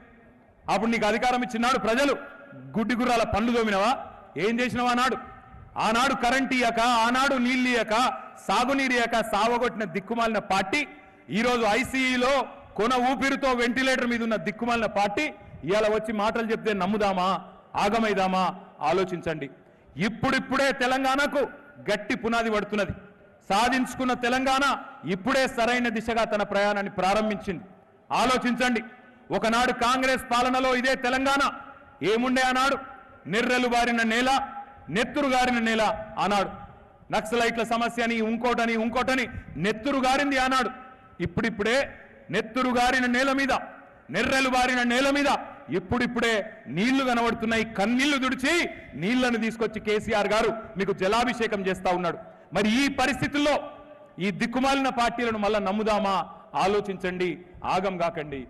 అప్పుడు నీకు అధికారం ఇచ్చినాడు ప్రజలు గుడ్డి గుర్రాల పండ్లు దోమినవా ఏం చేసినావా నాడు ఆనాడు కరెంట్ ఇయ్యాక ఆనాడు నీళ్ళు ఇయ్యాక సాగునీరు ఇయ్యాక సావగొట్టిన దిక్కుమాలిన పార్టీ ఈరోజు ఐసీఈలో కొన ఊపిరితో వెంటిలేటర్ మీద ఉన్న దిక్కుమాలిన పార్టీ ఇవాళ వచ్చి మాటలు చెప్తే నమ్ముదామా ఆగమైదామా ఆలోచించండి ఇప్పుడిప్పుడే తెలంగాణకు గట్టి పునాది పడుతున్నది సాధించుకున్న తెలంగాణ ఇప్పుడే సరైన దిశగా తన ప్రయాణాన్ని ప్రారంభించింది ఆలోచించండి ఒకనాడు కాంగ్రెస్ పాలనలో ఇదే తెలంగాణ ఏముండే ఆనాడు నిర్రెలు బారిన నేల నెత్తురుగారిన నేల ఆనాడు నక్సలైట్ల సమస్యని ఇంకోటని ఇంకోటని నెత్తురు గారింది అన్నాడు. ఇప్పుడిప్పుడే నెత్తురు గారిన నేల మీద నెర్రెలు బారిన నేల మీద ఇప్పుడిప్పుడే నీళ్లు కనబడుతున్నాయి. కన్నీళ్లు దుడిచి నీళ్లను తీసుకొచ్చి కేసీఆర్ గారు మీకు జలాభిషేకం చేస్తా ఉన్నాడు. మరి ఈ పరిస్థితుల్లో ఈ దిక్కుమాలిన పార్టీలను మళ్ళా నమ్ముదామా? ఆలోచించండి, ఆగం కాకండి.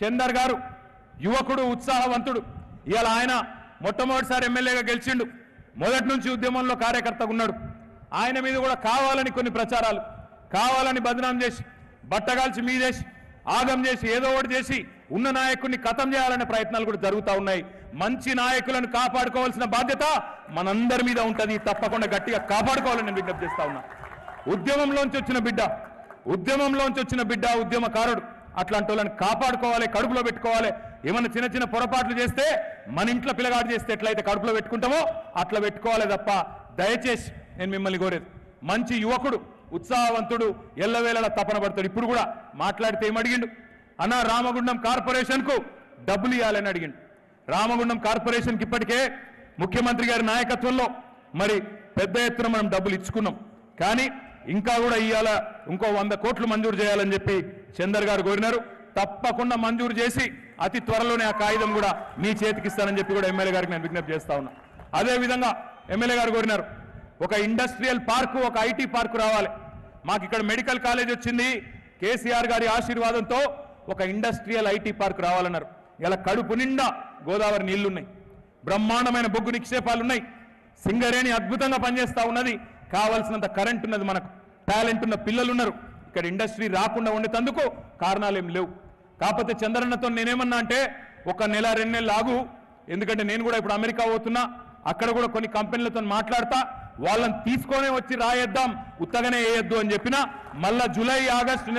చందర్ గారు యువకుడు, ఉత్సాహవంతుడు. ఇవాళ ఆయన మొట్టమొదటిసారి ఎమ్మెల్యేగా గెలిచిండు. మొదటి నుంచి ఉద్యమంలో కార్యకర్తగా ఉన్నాడు. ఆయన మీద కూడా కావాలని కొన్ని ప్రచారాలు, కావాలని బదనాం చేసి, బట్టగాల్చి మీదేసి, ఆగం చేసి, ఏదో ఒకటి చేసి ఉన్న నాయకుడిని ఖతం చేయాలనే ప్రయత్నాలు కూడా జరుగుతూ ఉన్నాయి. మంచి నాయకులను కాపాడుకోవాల్సిన బాధ్యత మనందరి మీద ఉంటుంది. తప్పకుండా గట్టిగా కాపాడుకోవాలని నేను విజ్ఞప్తి చేస్తా ఉన్నా. ఉద్యమంలోంచి వచ్చిన బిడ్డ ఉద్యమకారుడు. అట్లాంటి వాళ్ళని కాపాడుకోవాలి, కడుపులో పెట్టుకోవాలి. ఏమన్నా చిన్న చిన్న పొరపాట్లు చేస్తే, మన ఇంట్లో పిల్లగాడు చేస్తే ఎట్లయితే కడుపులో పెట్టుకుంటామో అట్లా పెట్టుకోవాలి తప్ప, దయచేసి నేను మిమ్మల్ని కోరేది. మంచి యువకుడు, ఉత్సాహవంతుడు, ఎల్లవేళలా తపన పడతాడు. ఇప్పుడు కూడా మాట్లాడితే ఏమడిగిండు? అన్న, రామగుండం కార్పొరేషన్కు డబ్బులు ఇవ్వాలని అడిగిండు. రామగుండం కార్పొరేషన్కి ఇప్పటికే ముఖ్యమంత్రి గారి నాయకత్వంలో మరి పెద్ద ఎత్తున మనం డబ్బులు ఇచ్చుకున్నాం. కానీ ఇంకా కూడా ఇవాళ ఇంకో 100 కోట్లు మంజూరు చేయాలని చెప్పి చందర్ గారు కోరినారు. తప్పకుండా మంజూరు చేసి అతి త్వరలోనే ఆ కాగితం కూడా మీ చేతికిస్తానని చెప్పి కూడా ఎమ్మెల్యే గారికి నేను విజ్ఞప్తి చేస్తా ఉన్నా. అదేవిధంగా ఎమ్మెల్యే గారు కోరినారు, ఒక ఇండస్ట్రియల్ పార్కు, ఒక ఐటీ పార్కు రావాలి. మాకు ఇక్కడ మెడికల్ కాలేజ్ వచ్చింది, కేసీఆర్ గారి ఆశీర్వాదంతో ఒక ఇండస్ట్రియల్ ఐటీ పార్క్ రావాలన్నారు. ఇలా కడుపు నిండా గోదావరి నీళ్లున్నాయి, బ్రహ్మాండమైన బొగ్గు నిక్షేపాలున్నాయి, సింగరేణి అద్భుతంగా పనిచేస్తూ ఉన్నది, కావాల్సినంత కరెంట్ ఉన్నది, మనకు టాలెంట్ ఉన్న పిల్లలున్నారు. ఇక్కడ ఇండస్ట్రీ రాకుండా ఉండేటందుకు కారణాలేం లేవు. కాకపోతే చంద్రన్నతో నేనేమన్నా అంటే, ఒక నెల 2 నెలలు ఆగు, ఎందుకంటే నేను కూడా ఇప్పుడు అమెరికా పోతున్నా, అక్కడ కూడా కొన్ని కంపెనీలతో మాట్లాడతా, వాళ్ళని తీసుకొనే వచ్చి రాయేద్దాం, ఉత్తగానే వేయద్దు అని చెప్పినా మళ్ళా జూలై ఆగస్టు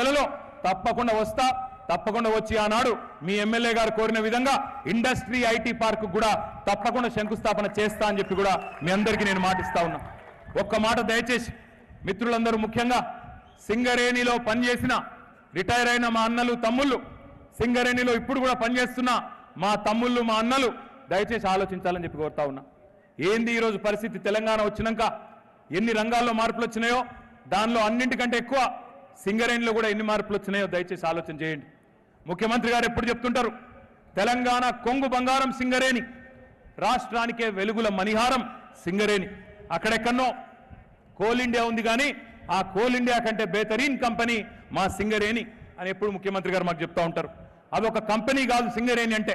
నెలలో తప్పకుండా వస్తా. తప్పకుండా వచ్చి ఆనాడు మీ ఎమ్మెల్యే గారు కోరిన విధంగా ఇండస్ట్రీ ఐటీ పార్కు కూడా తప్పకుండా శంకుస్థాపన చేస్తా అని చెప్పి కూడా మీ అందరికీ నేను మాటిస్తా ఉన్నా. ఒక్క మాట దయచేసి మిత్రులందరూ, ముఖ్యంగా సింగరేణిలో పనిచేసిన రిటైర్ అయిన మా అన్నలు, తమ్ముళ్ళు, సింగరేణిలో ఇప్పుడు కూడా పనిచేస్తున్న మా తమ్ముళ్ళు, మా అన్నలు దయచేసి ఆలోచించాలని చెప్పి కోరుతా ఉన్నా. ఏంది ఈరోజు పరిస్థితి? తెలంగాణ వచ్చినాక ఎన్ని రంగాల్లో మార్పులు వచ్చినాయో దానిలో అన్నింటికంటే ఎక్కువ సింగరేణిలో కూడా ఎన్ని మార్పులు వచ్చినాయో దయచేసి ఆలోచన చేయండి. ముఖ్యమంత్రి గారు ఎప్పుడు చెప్తుంటారు, తెలంగాణ కొంగు బంగారం సింగరేణి, రాష్ట్రానికే వెలుగుల మణిహారం సింగరేణి. అక్కడెక్కడో కోల్ ఇండియా ఉంది, కానీ ఆ కోల్ ఇండియా కంటే బేతరీన్ కంపెనీ మా సింగరేణి అని ఎప్పుడు ముఖ్యమంత్రి గారు మాకు చెప్తా ఉంటారు. అదొక కంపెనీ కాదు సింగరేణి అంటే,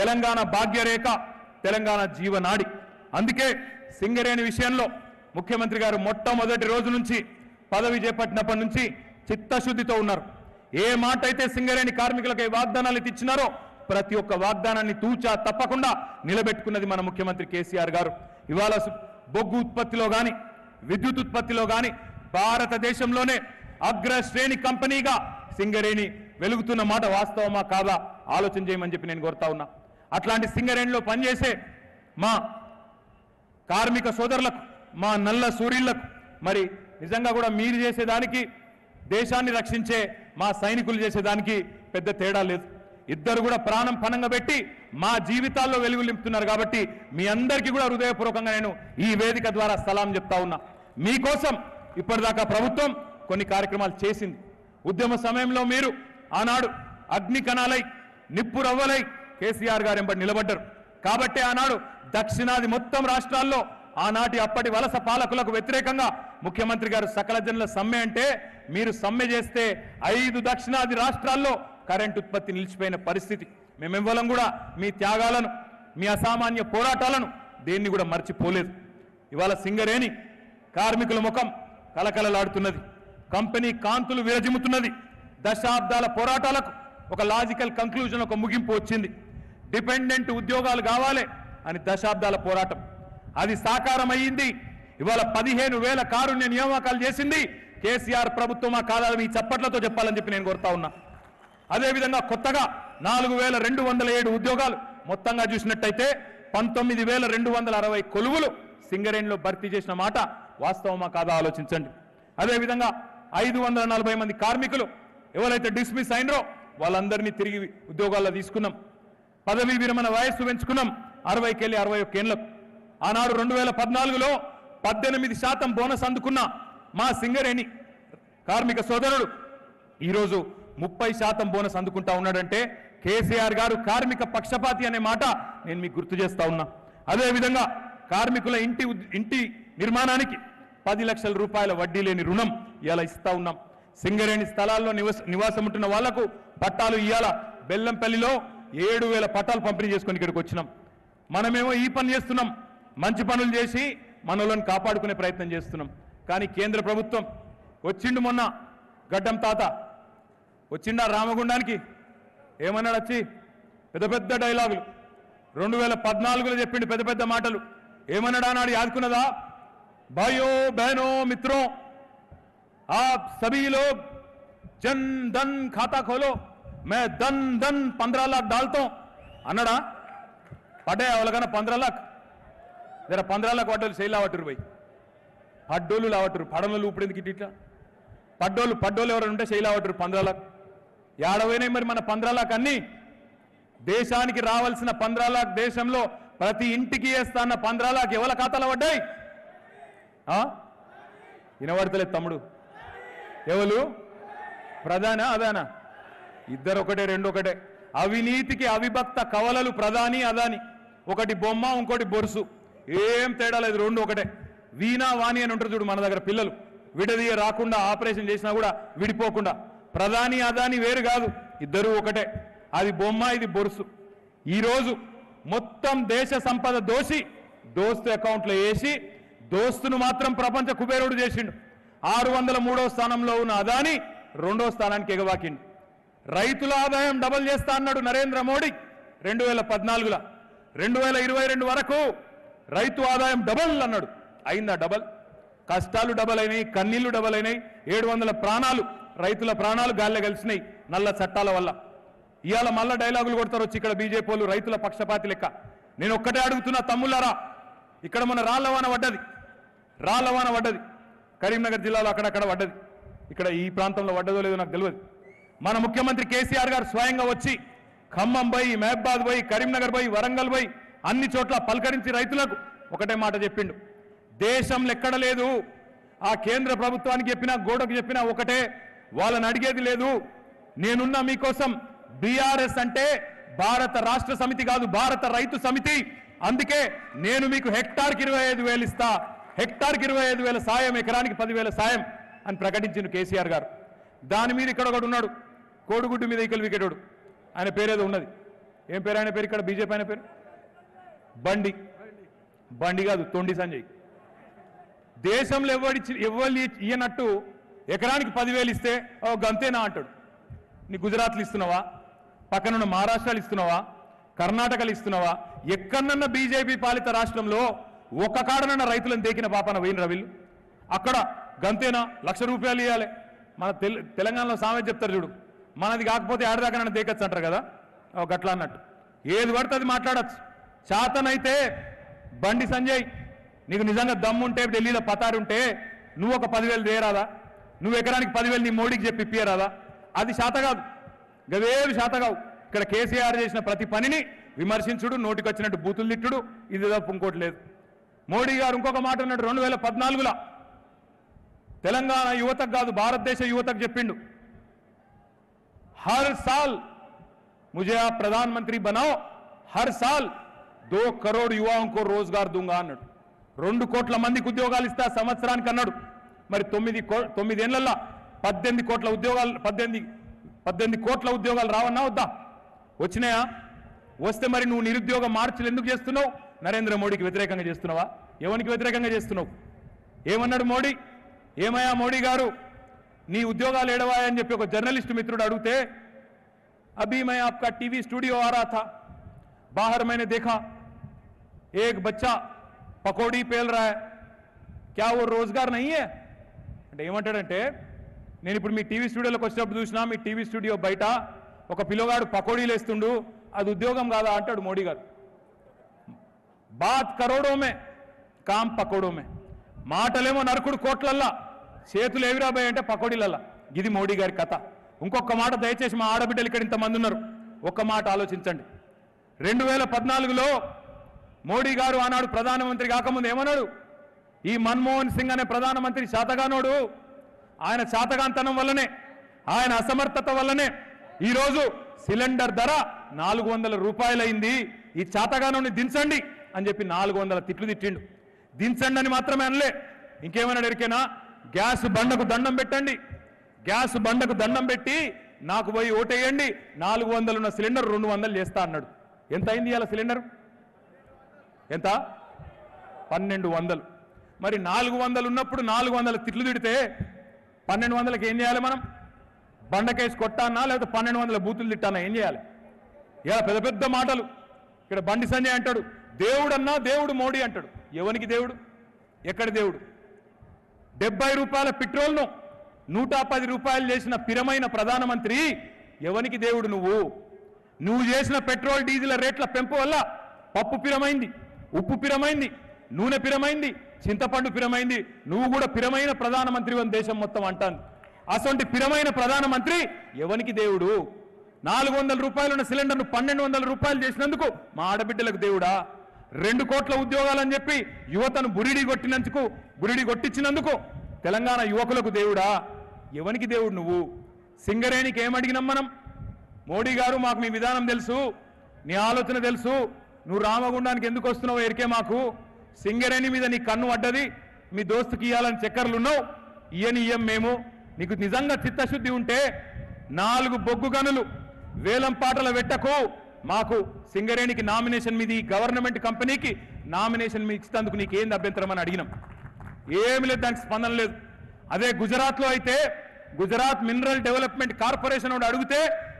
తెలంగాణ భాగ్యరేఖ, తెలంగాణ జీవనాడి. అందుకే సింగరేణి విషయంలో ముఖ్యమంత్రి గారు మొట్టమొదటి రోజు నుంచి, పదవి చేపట్టినప్పటి నుంచి చిత్తశుద్ధితో ఉన్నారు. ఏ మాట అయితే సింగరేణి కార్మికులకు వాగ్దానాలు ఇచ్చినారో ప్రతి ఒక్క వాగ్దానాన్ని తూచా తప్పకుండా నిలబెట్టుకున్నది మన ముఖ్యమంత్రి కేసీఆర్ గారు. ఇవాళ బొగ్గు ఉత్పత్తిలో కానీ, విద్యుత్ ఉత్పత్తిలో కానీ భారతదేశంలోనే అగ్రశ్రేణి కంపెనీగా సింగరేణి వెలుగుతున్న మాట వాస్తవమా కాదా ఆలోచన చేయమని చెప్పి నేను కోరుతా ఉన్నా. అట్లాంటి సింగరేణిలో పనిచేసే మా కార్మిక సోదరులకు, మా నల్ల సూర్యులకు, మరి నిజంగా కూడా మీరు చేసేదానికి, దేశాన్ని రక్షించే మా సైనికులు చేసేదానికి పెద్ద తేడా లేదు. ఇద్దరు కూడా ప్రాణం పణంగా పెట్టి మా జీవితాల్లో వెలుగు నింపుతున్నారు. కాబట్టి మీ అందరికీ కూడా హృదయపూర్వకంగా నేను ఈ వేదిక ద్వారా సలాం చెప్తా ఉన్నా. మీకోసం ఇప్పటిదాకా ప్రభుత్వం కొన్ని కార్యక్రమాలు చేసింది. ఉద్యమ సమయంలో మీరు ఆనాడు అగ్ని కణాలై, నిప్పు రవ్వలై కేసీఆర్ గారు వెంబడి నిలబడ్డారు. కాబట్టి ఆనాడు దక్షిణాది మొత్తం రాష్ట్రాల్లో ఆనాటి అప్పటి వలస పాలకులకు వ్యతిరేకంగా ముఖ్యమంత్రి గారు సకల జనుల సమ్మె అంటే, మీరు సమ్మె చేస్తే 5 దక్షిణాది రాష్ట్రాల్లో కరెంట్ ఉత్పత్తి నిలిచిపోయిన పరిస్థితి. మేమెవ్వలం కూడా మీ త్యాగాలను, మీ అసామాన్య పోరాటాలను దేన్ని కూడా మర్చిపోలేదు. ఇవాళ సింగరేణి కార్మికుల ముఖం కలకలలాడుతున్నది, కంపెనీ కాంతులు విరజిమ్ముతున్నది. దశాబ్దాల పోరాటాలకు ఒక లాజికల్ కంక్లూజన్, ఒక ముగింపు వచ్చింది. డిపెండెంట్ ఉద్యోగాలు కావాలి అని దశాబ్దాల పోరాటం, అది సాకారం అయ్యింది. ఇవాళ 15,000 కారుణ్య నియామకాలు చేసింది కేసీఆర్ ప్రభుత్వం. ఆ కాలాలు మీ చప్పట్లతో చెప్పాలని చెప్పి నేను కోరుతా ఉన్నా. అదేవిధంగా కొత్తగా 4,207 ఉద్యోగాలు మొత్తంగా చూసినట్టయితే 19,260 కొలువులు సింగరేణిలో భర్తీ చేసిన మాట వాస్తవమా కాదా ఆలోచించండి. అదేవిధంగా 540 మంది కార్మికులు ఎవరైతే డిస్మిస్ అయినరో వాళ్ళందరినీ తిరిగి ఉద్యోగాల్లో తీసుకున్నాం. పదవీ విరమణ వయస్సు పెంచుకున్నాం 60కి వెళ్ళి 61 ఏళ్లకు. ఆనాడు 2014లో 18% బోనస్ అందుకున్న మా సింగరేణి కార్మిక సోదరుడు ఈ రోజు 30% బోనస్ అందుకుంటా ఉన్నాడంటే కేసీఆర్ గారు కార్మిక పక్షపాతి అనే మాట నేను మీకు గుర్తు చేస్తా ఉన్నా. అదే విధంగా కార్మికుల ఇంటి నిర్మాణానికి 10 లక్షల రూపాయల వడ్డీ లేని రుణం ఇయాల ఇస్తా ఉన్నాం. సింగరేణి స్థలాల్లో నివాసం ఉంటున్న వాళ్లకు పట్టాలు ఇయాల బెల్లంపల్లిలో 7000 పట్టాలు పంపిణీ చేసుకొని ఇక్కడికి వచ్చినాం. మనమేమో ఈ పని చేస్తున్నాం, మంచి పనులు చేసి మనలను కాపాడుకునే ప్రయత్నం చేస్తున్నాం. కానీ కేంద్ర ప్రభుత్వం వచ్చిండు, మొన్న గడ్డం తాత వచ్చిండా రామగుండానికి, ఏమన్నాడు వచ్చి? పెద్ద పెద్ద డైలాగులు 2014లో చెప్పిండు, పెద్ద పెద్ద మాటలు. ఏమన్నాడు ఆనాడు యాదుకున్నదా? భాయో బహనో మిత్రో ఆప్ సభీ లోగ్ జన్ ధన్ ఖాతా ఖోలో మే ధన్ ధన్ 15 लाख డాల్తో అన్నాడా? పడే అవలగన 15 लाख జర 15 लाख వడ్డోలు చేయలావటరు పోయి పడ్డోలు లావటరు, పడనలు ఊపిడేందుకు ఇట్లా పడ్డోలు పడ్డోలు ఎవరైనా ఉంటే చేయలావటరు. 15 लाख ఏడవైనా మరి మన 15 लाख అన్ని దేశానికి రావాల్సిన 15 लाख, దేశంలో ప్రతి ఇంటికి వేస్తా అన్న 15 लाख ఎవల ఖాతాలో పడ్డాయి? వినబడతలేదు తమ్ముడు. ఎవరు ప్రధానా అదానా? ఇద్దరు ఒకటే, రెండు ఒకటే. అవినీతికి అవిభక్త కవలలు ప్రధాని అదాని, ఒకటి బొమ్మ ఇంకోటి బొరుసు, ఏం తేడా లేదు, రెండు ఒకటే. వీణా వాణి అని ఉంటారు చూడు మన దగ్గర పిల్లలు, విడదీయ రాకుండా ఆపరేషన్ చేసినా కూడా విడిపోకుండా. ప్రధాని అదాని వేరు కాదు, ఇద్దరు ఒకటే. అది బొమ్మ, ఇది బొరుసు. ఈరోజు మొత్తం దేశ సంపద దోసి దోస్తు అకౌంట్లో వేసి దోస్తును మాత్రం ప్రపంచ కుబేరుడు చేసిండు. 603వ స్థానంలో ఉన్న అదాని 2వ స్థానానికి ఎగవాకిండు. రైతుల ఆదాయం డబల్ చేస్తా అన్నాడు నరేంద్ర మోడీ 2014లో. 2022 వరకు రైతు ఆదాయం డబల్ అన్నాడు. అయిందా డబల్? కష్టాలు డబల్ అయినాయి, కన్నీళ్లు డబల్ అయినాయి, 700 ప్రాణాలు, రైతుల ప్రాణాలు గాల్లో కలిసినాయి నల్ల చట్టాల వల్ల. ఇవాళ మళ్ళా డైలాగులు కొడతారు వచ్చి ఇక్కడ బీజేపీ వాళ్ళు, రైతుల పక్షపాతి లెక్క. నేను ఒక్కటే అడుగుతున్నా తమ్ముళ్ళారా, ఇక్కడ మన రాళ్లవాన పడ్డది, రాళ్లవాన పడ్డది కరీంనగర్ జిల్లాలో, అక్కడక్కడ పడ్డది. ఇక్కడ ఈ ప్రాంతంలో పడ్డదో లేదో నాకు తెలియదు. మన ముఖ్యమంత్రి కేసీఆర్ గారు స్వయంగా వచ్చి ఖమ్మం పోయి, మహబాద్ పోయి, కరీంనగర్ పోయి, వరంగల్ పోయి అన్ని చోట్ల పలకరించి రైతులకు ఒకటే మాట చెప్పిండు, దేశంలో ఎక్కడ లేదు. ఆ కేంద్ర ప్రభుత్వానికి చెప్పినా గోడకు చెప్పినా ఒకటే, వాళ్ళని అడిగేది లేదు. నేనున్నా మీకోసం. BRS అంటే భారత రాష్ట్ర సమితి కాదు, భారత రైతు సమితి. అందుకే నేను మీకు హెక్టార్కి 25,000 ఇస్తా, హెక్టార్కి 25,000 సాయం, ఎకరానికి 10,000 సాయం అని ప్రకటించింది కేసీఆర్ గారు. దాని మీద ఇక్కడ ఒకడు ఉన్నాడు, కోడిగుడ్డు మీద ఈకలు వికెటోడు, ఆయన పేరేదో ఉన్నది. ఏం పేరు ఆయన పేరు? ఇక్కడ బీజేపీ ఆయన పేరు బండి, బండి కాదు తొండి సంజయ్. దేశంలో ఎవరు ఇయ్యనట్టు ఎకరానికి 10,000 ఇస్తే ఓ గంతేనా అంటాడు. నీ గుజరాత్లు ఇస్తున్నావా, పక్కనున్న మహారాష్ట్రాలు ఇస్తున్నావా, కర్ణాటకలు ఇస్తున్నావా? ఎక్కడన్నా బీజేపీ పాలిత రాష్ట్రంలో ఒక్క కాడనన్న రైతులను దేకిన పాపన వేయిన రవిళ్ళు? అక్కడ గంతేనా? 1,00,000 రూపాయలు ఇవ్వాలి. మన తెలంగాణలో సామెత చెప్తారు చూడు, మనది కాకపోతే ఆడదాకా దేకచ్చు అంటారు కదా, గట్లా అన్నట్టు ఏది పడితే అది మాట్లాడచ్చు. చాతనైతే బండి సంజయ్, నీకు నిజంగా దమ్ముంటే, ఢిల్లీలో పతారుంటే నువ్వు ఒక 10,000 దేరాదా? నువ్వు ఎకరానికి 10,000 నీ మోడీకి చెప్పి ఇప్పియరాదా? అది శాత కాదు, గవేవి శాత కావు. ఇక్కడ కేసీఆర్ చేసిన ప్రతి పనిని విమర్శించుడు, నోటికి వచ్చినట్టు బూతులు తిట్టుడు, ఇది తప్ప ఇంకోటి లేదు. మోడీ గారు ఇంకొక మాట అన్నాడు 2014లో, తెలంగాణ యువతకు కాదు భారతదేశ యువతకు చెప్పిండు, హర్ సాల్ ముజే ఆ ప్రధానమంత్రి బనావ్, హర్ సాల్ 2 करोड़ యువాంకో రోజ్గార్ దూంగా అన్నాడు. 2 కోట్ల మందికి ఉద్యోగాలు ఇస్తా సంవత్సరానికి అన్నాడు. మరి 9 ఏళ్లలో 18 కోట్ల ఉద్యోగాలు, 18 కోట్ల ఉద్యోగాలు రావన్నా వద్దా? వచ్చినాయా? వస్తే మరి నువ్వు నిరుద్యోగ మార్పులు ఎందుకు చేస్తున్నావు? నరేంద్ర మోడీకి వ్యతిరేకంగా చేస్తున్నావా? ఎవరికి వ్యతిరేకంగా చేస్తున్నావు? ఏమన్నాడు మోడీ? ఏమయ్యా మోడీ గారు నీ ఉద్యోగాలు ఏడవాయా అని చెప్పి ఒక జర్నలిస్ట్ మిత్రుడు అడిగితే, అభి మే ఆప్కా టీవీ స్టూడియో ఆ రా థా, బాహర్ మైనే దేఖా ఏక్ బచ్చా పకోడీ పేల్ రా హై, క్యా వో రోజ్గార్ నహీ హై? అంటే ఏమంటాడంటే, నేను ఇప్పుడు మీ టీవీ స్టూడియోలోకి వచ్చేటప్పుడు చూసినా మీ టీవీ స్టూడియో బయట ఒక పిల్లగాడు పకోడీలు వేస్తుండు, అది ఉద్యోగం కాదా అంటాడు మోడీ గారు. బాత్ కరోడోమే కామ్ పకోడోమే, మాటలేమో నరకుడు కోట్లల్లా, చేతులు ఏవి రాబోయే అంటే పకోడీలల్లా. ఇది మోడీ గారి కథ. ఇంకొక మాట దయచేసి, మా ఆడబిడ్డలు ఇక్కడ ఇంతమంది ఉన్నారు, ఒక్క మాట ఆలోచించండి. 2014లో మోడీ గారు ఆనాడు ప్రధానమంత్రి కాకముందు ఏమన్నాడు? ఈ మన్మోహన్ సింగ్ అనే ప్రధానమంత్రి శాతగానోడు, ఆయన శాతగాంతనం వల్లనే, ఆయన అసమర్థత వల్లనే ఈరోజు సిలిండర్ ధర 400 రూపాయలైంది, ఈ శాతగానోని దించండి అని చెప్పి 400 తిట్లు తిట్టిండు. దించండి అని మాత్రమే అనలే, ఇంకేమన్నాడు ఎరికేనా? గ్యాస్ బండకు దండం పెట్టండి, గ్యాస్ బండకు దండం పెట్టి నాకు పోయి ఓటేయండి, 400 ఉన్న సిలిండర్ 200 చేస్తా అన్నాడు. ఎంత అయింది ఇవాళ సిలిండర్? ఎంత? 1200. మరి 400 ఉన్నప్పుడు 400 తిట్లు తిడితే 1200కి ఏం చేయాలి? మనం బండకేసి కొట్టానా లేకపోతే 1200 బూతులు తిట్టానా? ఏం చేయాలి? ఇలా పెద్ద పెద్ద మాటలు. ఇక్కడ బండి సంజయ్ అంటాడు దేవుడు అన్నా, దేవుడు మోడీ అంటాడు. ఎవరికి దేవుడు? ఎక్కడ దేవుడు? 70 రూపాయల పెట్రోల్ను 110 రూపాయలు చేసిన పిరమైన ప్రధానమంత్రి, ఎవరికి దేవుడు నువ్వు? నువ్వు చేసిన పెట్రోల్ డీజిల్ రేట్ల పెంపు వల్ల పప్పు పిరమైంది, ఉప్పు పిరమైంది, నూనె పిరమైంది, చింతపండు పిరమైంది. నువ్వు కూడా పిరమైన ప్రధానమంత్రి అని దేశం మొత్తం అంటాను. అసొంటి పిరమైన ప్రధానమంత్రి ఎవరికి దేవుడు? 400 రూపాయలు ఉన్న సిలిండర్ను 1200 రూపాయలు చేసినందుకు మా ఆడబిడ్డలకు దేవుడా? 2 కోట్ల ఉద్యోగాలని చెప్పి యువతను బురిడి కొట్టించినందుకు తెలంగాణ యువకులకు దేవుడా? ఎవరికి దేవుడు నువ్వు? సింగరేణికి ఏమడిగినాం మనం? మోడీ గారు మాకు మీ విధానం తెలుసు, నీ ఆలోచన తెలుసు, నువ్వు రామగుండానికి ఎందుకు వస్తున్నావు? ఎరికే మాకు సింగరేణి మీద నీ కన్ను అడ్డది, మీ దోస్తుకి ఇయ్యాలని చక్కర్లున్నావు, ఇయ్యం మేము. నీకు నిజంగా చిత్తశుద్ధి ఉంటే 4 బొగ్గు గనులు వేలం పాటల వెట్టకు మాకు సింగరేణికి నామినేషన్ మీద, ఈ గవర్నమెంట్ కంపెనీకి నామినేషన్ మీద ఇచ్చినందుకు నీకు ఏంది అభ్యంతరం అని అడిగినాం. ఏమి లేదు, దానికి స్పందన లేదు. అదే గుజరాత్లో అయితే గుజరాత్ మినరల్ డెవలప్మెంట్ కార్పొరేషన్ వాడు అడిగితే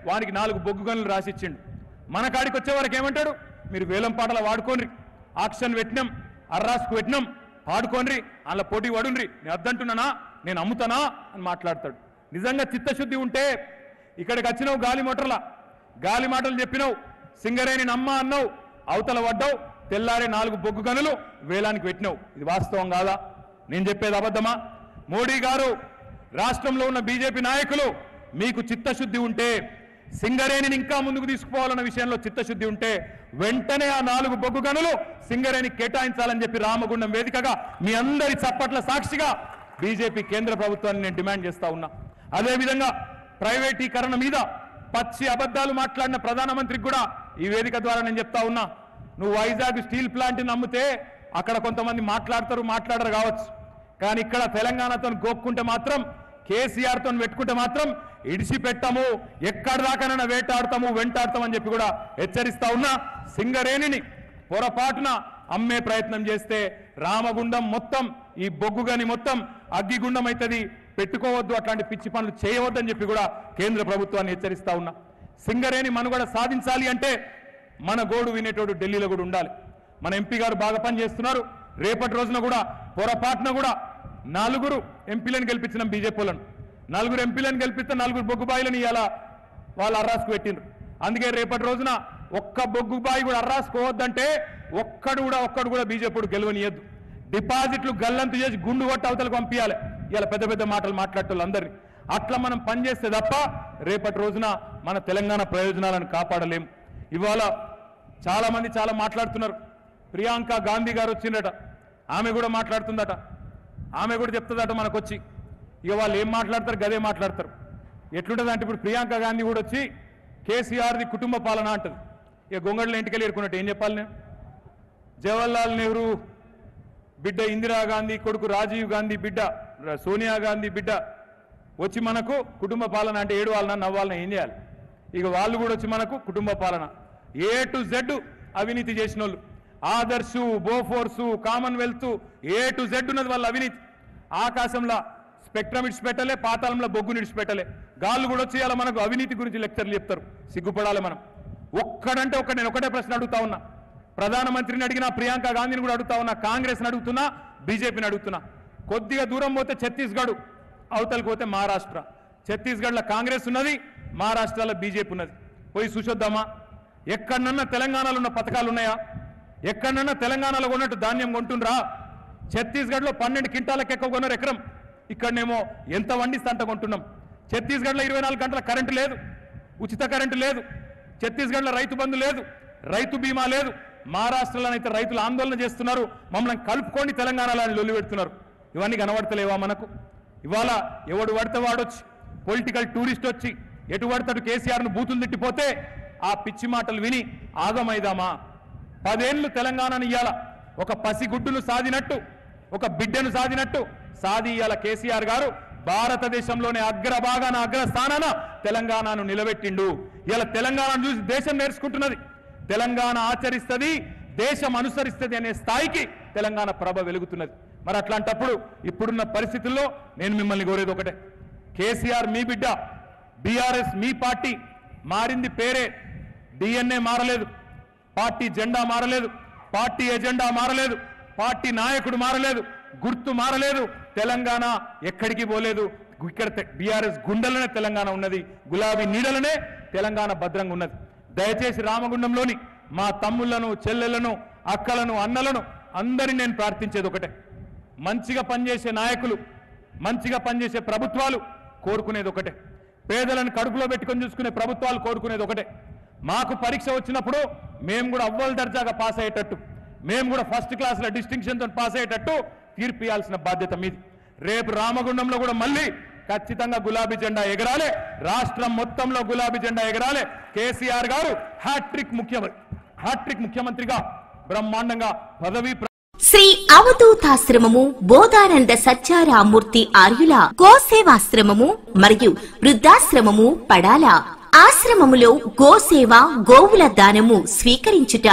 వానికి 4 బొగ్గు గనులు రాసిచ్చిండు. మన కాడికి వచ్చే వారికి ఏమంటాడు? మీరు వేలం పాటలు వాడుకోండి, ఆక్షన్ పెట్టినాం, అర్రాస్కు పెట్టినాం, వాడుకోండి, అలా పోటీ వాడుండ్రి, నేను అద్దంటున్నానా, నేను అమ్ముతానా అని మాట్లాడతాడు. నిజంగా చిత్తశుద్ధి ఉంటే ఇక్కడికి వచ్చినావు, గాలి మాటలు చెప్పినావు, సింగరేణి నమ్మ అన్నావు, అవతల పడ్డావు, తెల్లారే 4 బొగ్గు గనులు వేలానికి పెట్టినావు. ఇది వాస్తవం కాదా? నేను చెప్పేది అబద్ధమా? మోడీ గారు, రాష్ట్రంలో ఉన్న బీజేపీ నాయకులు, మీకు చిత్తశుద్ధి ఉంటే, సింగరేణిని ఇంకా ముందుకు తీసుకుపోవాలన్న విషయంలో చిత్తశుద్ధి ఉంటే, వెంటనే ఆ 4 బొగ్గు గనులు సింగరేణి కేటాయించాలని చెప్పి రామగుండం వేదికగా మీ అందరి చప్పట్ల సాక్షిగా బీజేపీ కేంద్ర ప్రభుత్వాన్ని నేను డిమాండ్ చేస్తా ఉన్నా. అదేవిధంగా ప్రైవేటీకరణ మీద పచ్చి అబద్ధాలు మాట్లాడిన ప్రధానమంత్రికి కూడా ఈ వేదిక ద్వారా నేను చెప్తా ఉన్నా, నువ్వు వైజాగ్ స్టీల్ ప్లాంట్ని నమ్మితే అక్కడ కొంతమంది మాట్లాడరు కావచ్చు, కానీ ఇక్కడ తెలంగాణతో గోక్కుంటే మాత్రం, కేసీఆర్తో పెట్టుకుంటే మాత్రం ఇడిచిపెట్టము, ఎక్కడ దాకానైనా వెంటాడతామని చెప్పి కూడా హెచ్చరిస్తా ఉన్నా. సింగరేణిని పొరపాటున అమ్మే ప్రయత్నం చేస్తే రామగుండం మొత్తం, ఈ బొగ్గు గని మొత్తం అగ్గిగుండం అవుతుంది, పెట్టుకోవద్దు, అట్లాంటి పిచ్చి పనులు చేయవద్దని చెప్పి కూడా కేంద్ర ప్రభుత్వాన్ని హెచ్చరిస్తా ఉన్నా. సింగరేణి మనుగడ సాధించాలి అంటే మన గోడు వినేటోడు ఢిల్లీలో కూడా ఉండాలి. మన ఎంపీ గారు బాగా పని చేస్తున్నారు. రేపటి రోజున కూడా పొరపాటున కూడా 4 ఎంపీలను గెలిపించినాం బీజేపీ వాళ్ళను, 4 ఎంపీలను గెలిపిస్తే 4 బొగ్గుబాయిలను ఇవాళ వాళ్ళు అర్రాసుకు పెట్టిండ్రు. అందుకే రేపటి రోజున ఒక్క బొగ్గుబాయి కూడా అర్రాసుకోవద్దంటే ఒక్కడు కూడా బీజేపీ గెలవనియద్దు. డిపాజిట్లు గల్లంతు చేసి గుండు కొట్టి అవతలకు పంపించాలి ఇలా పెద్ద పెద్ద మాటలు మాట్లాడేటోళ్ళందరినీ. అట్లా మనం పనిచేస్తే తప్ప రేపటి రోజున మన తెలంగాణ ప్రయోజనాలను కాపాడలేము. ఇవాళ చాలామంది చాలా మాట్లాడుతున్నారు. ప్రియాంక గాంధీ గారు వచ్చిందట, ఆమె కూడా మాట్లాడుతుందట, ఆమె కూడా చెప్తుందట మనకు వచ్చి. ఇక వాళ్ళు ఏం మాట్లాడతారు, గదే మాట్లాడతారు. ఎట్లుంటుందంటే ఇప్పుడు ప్రియాంక గాంధీ కూడా వచ్చి కేసీఆర్ది కుటుంబ పాలన అంటది. ఇక గొంగళ్ళ ఇంటికెళ్ళి ఎరుకున్నట్టు ఏం చెప్పాలి నేను? జవహర్లాల్ నెహ్రూ బిడ్డ ఇందిరాగాంధీ కొడుకు రాజీవ్ గాంధీ బిడ్డ సోనియా గాంధీ బిడ్డ వచ్చి మనకు కుటుంబ పాలన అంటే ఏడు వాళ్ళన నవ్వాలన ఏం చేయాలి? ఇక వాళ్ళు కూడా వచ్చి మనకు కుటుంబ పాలన A to Z అవినీతి చేసిన వాళ్ళు, Adarsh, Bofors, Commonwealth A to Z ఉన్నది వాళ్ళ అవినీతి. ఆకాశంలో స్పెక్ట్రమ్ ఇడిచిపెట్టలే, పాతాళంలో బొగ్గుని ఇడిచిపెట్టలే. గాళ్ళు కూడా వచ్చి ఇలా మనకు అవినీతి గురించి లెక్చర్లు చెప్తారు. సిగ్గుపడాలి మనం. నేను ఒకటే ప్రశ్న అడుగుతా ఉన్నా, ప్రధానమంత్రిని అడిగినా, ప్రియాంక గాంధీని కూడా అడుగుతా ఉన్నా, కాంగ్రెస్ని అడుగుతున్నా, బీజేపీని అడుగుతున్నా. కొద్దిగా దూరం పోతే ఛత్తీస్గఢ్, అవతలకు పోతే మహారాష్ట్ర. ఛత్తీస్గఢ్లో కాంగ్రెస్ ఉన్నది, మహారాష్ట్రలో బీజేపీ ఉన్నది. పోయి చూసొద్దామా? ఎక్కడన్నా తెలంగాణలో ఉన్న పథకాలు ఉన్నాయా? ఎక్కడన్నా తెలంగాణలో ఉన్నట్టు ధాన్యం కొంటుండ్రా? ఛత్తీస్గఢ్లో 12 క్వింటాలకు ఎక్కువ కొన్నారు ఎకరం, ఇక్కడనేమో ఎంత వండిస్తే అంత కొంటున్నాం. ఛత్తీస్గఢ్లో 24 గంటల కరెంటు లేదు, ఉచిత కరెంటు లేదు, ఛత్తీస్గఢ్లో రైతు బంధు లేదు, రైతు బీమా లేదు, మహారాష్ట్రలోనైతే రైతులు ఆందోళన చేస్తున్నారు, మమ్మల్ని కలుపుకొని తెలంగాణలోని లొల్లిపెడుతున్నారు. ఇవన్నీ కనబడతలేవా మనకు? ఇవాళ ఎవడు పడితే వాడొచ్చి పొలిటికల్ టూరిస్ట్ వచ్చి ఎటు పడతాడు కేసీఆర్ను బూతులు తిట్టిపోతే ఆ పిచ్చి మాటలు విని ఆగమైదామా? 10 ఏళ్లు తెలంగాణను ఇయ్యాల ఒక పసిగుడ్డును సాధినట్టు, ఒక బిడ్డను సాధినట్టు సాధి ఇయ్యాల కేసీఆర్ గారు భారతదేశంలోనే అగ్రభాగాన అగ్రస్థానాన తెలంగాణను నిలబెట్టిండు. ఇలా తెలంగాణను చూసి దేశం నేర్చుకుంటున్నది, తెలంగాణ ఆచరిస్తుంది, దేశం అనుసరిస్తుంది అనే స్థాయికి తెలంగాణ ప్రభ వెలుగుతున్నది. మరి అట్లాంటప్పుడు ఇప్పుడున్న పరిస్థితుల్లో నేను మిమ్మల్ని కోరేది ఒకటే, కేసీఆర్ మీ బిడ్డ, బీఆర్ఎస్ మీ పార్టీ, మారింది పేరే, డిఎన్ఏ మారలేదు, పార్టీ జెండా మారలేదు, పార్టీ ఎజెండా మారలేదు, పార్టీ నాయకుడు మారలేదు, గుర్తు మారలేదు, తెలంగాణ ఎక్కడికి పోలేదు. ఇక్కడ బీఆర్ఎస్ గుండెలనే తెలంగాణ ఉన్నది, గులాబీ నీడలనే తెలంగాణ భద్రంగా ఉన్నది. దయచేసి రామగుండంలోని మా తమ్ముళ్లను, చెల్లెలను, అక్కలను, అన్నలను అందరినీ నేను ప్రార్థించేది ఒకటే, మంచిగా పనిచేసే నాయకులు, మంచిగా పనిచేసే ప్రభుత్వాలు కోరుకునేది ఒకటే, పేదలను కడుపులో పెట్టుకొని చూసుకునే ప్రభుత్వాలు కోరుకునేది ఒకటే, మాకు పరీక్ష వచ్చినప్పుడు మేము కూడా అవ్వల దర్జాగా పాస్ అయ్యేటట్టు, మేము కూడా ఫస్ట్ క్లాస్లో డిస్టింక్షన్తో పాస్ అయ్యేటట్టు తీర్పియాల్సిన బాధ్యత మీది. రేపు రామగుండంలో కూడా మళ్ళీ ఖచ్చితంగా గులాబీ జెండా ఎగరాలి, రాష్ట్రం మొత్తంలో గులాబీ జెండా ఎగరాలి. కేసీఆర్ గారు హ్యాట్రిక్ ముఖ్యమంత్రిగా బ్రహ్మాండంగా పదవి. శ్రీ అవధూతాశ్రమము బోధానంద సత్యారామూర్తి ఆర్యుల గోసేవాశ్రమము మరియు వృద్ధాశ్రమము పడాల. ఆశ్రమములో గోసేవ, గోవుల దానము స్వీకరించుట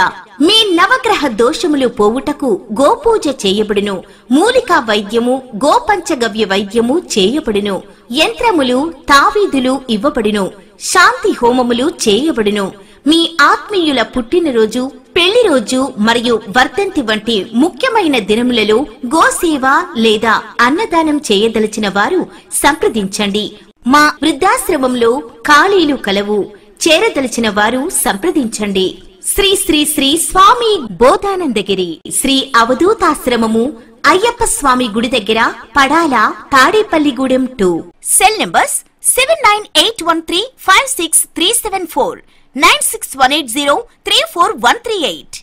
మీ నవగ్రహ దోషములు పోవుటకు గోపూజ చేయబడును. మూలికా వైద్యము, గోపంచగవ్య వైద్యము చేయబడును. యంత్రములు, తావీదులు ఇవ్వబడును. శాంతి హోమములు చేయబడును. మీ ఆత్మీయుల పుట్టినరోజు, పెళ్లి రోజు మరియు వర్ధంతి వంటి ముఖ్యమైన దినములలో గోసేవ లేదా అన్నదానం చేయదలిచిన వారు సంప్రదించండి. మా వృద్ధాశ్రమంలో ఖాళీలు కలవు, చేరదలిచిన వారు సంప్రదించండి. శ్రీ శ్రీ శ్రీ స్వామి బోధానందగిరి శ్రీ అవధూతాశ్రమము అయ్యప్ప స్వామి గుడి దగ్గర పడాల, తాడేపల్లిగూడెం 2. Cell numbers 7981356374, 9618034138.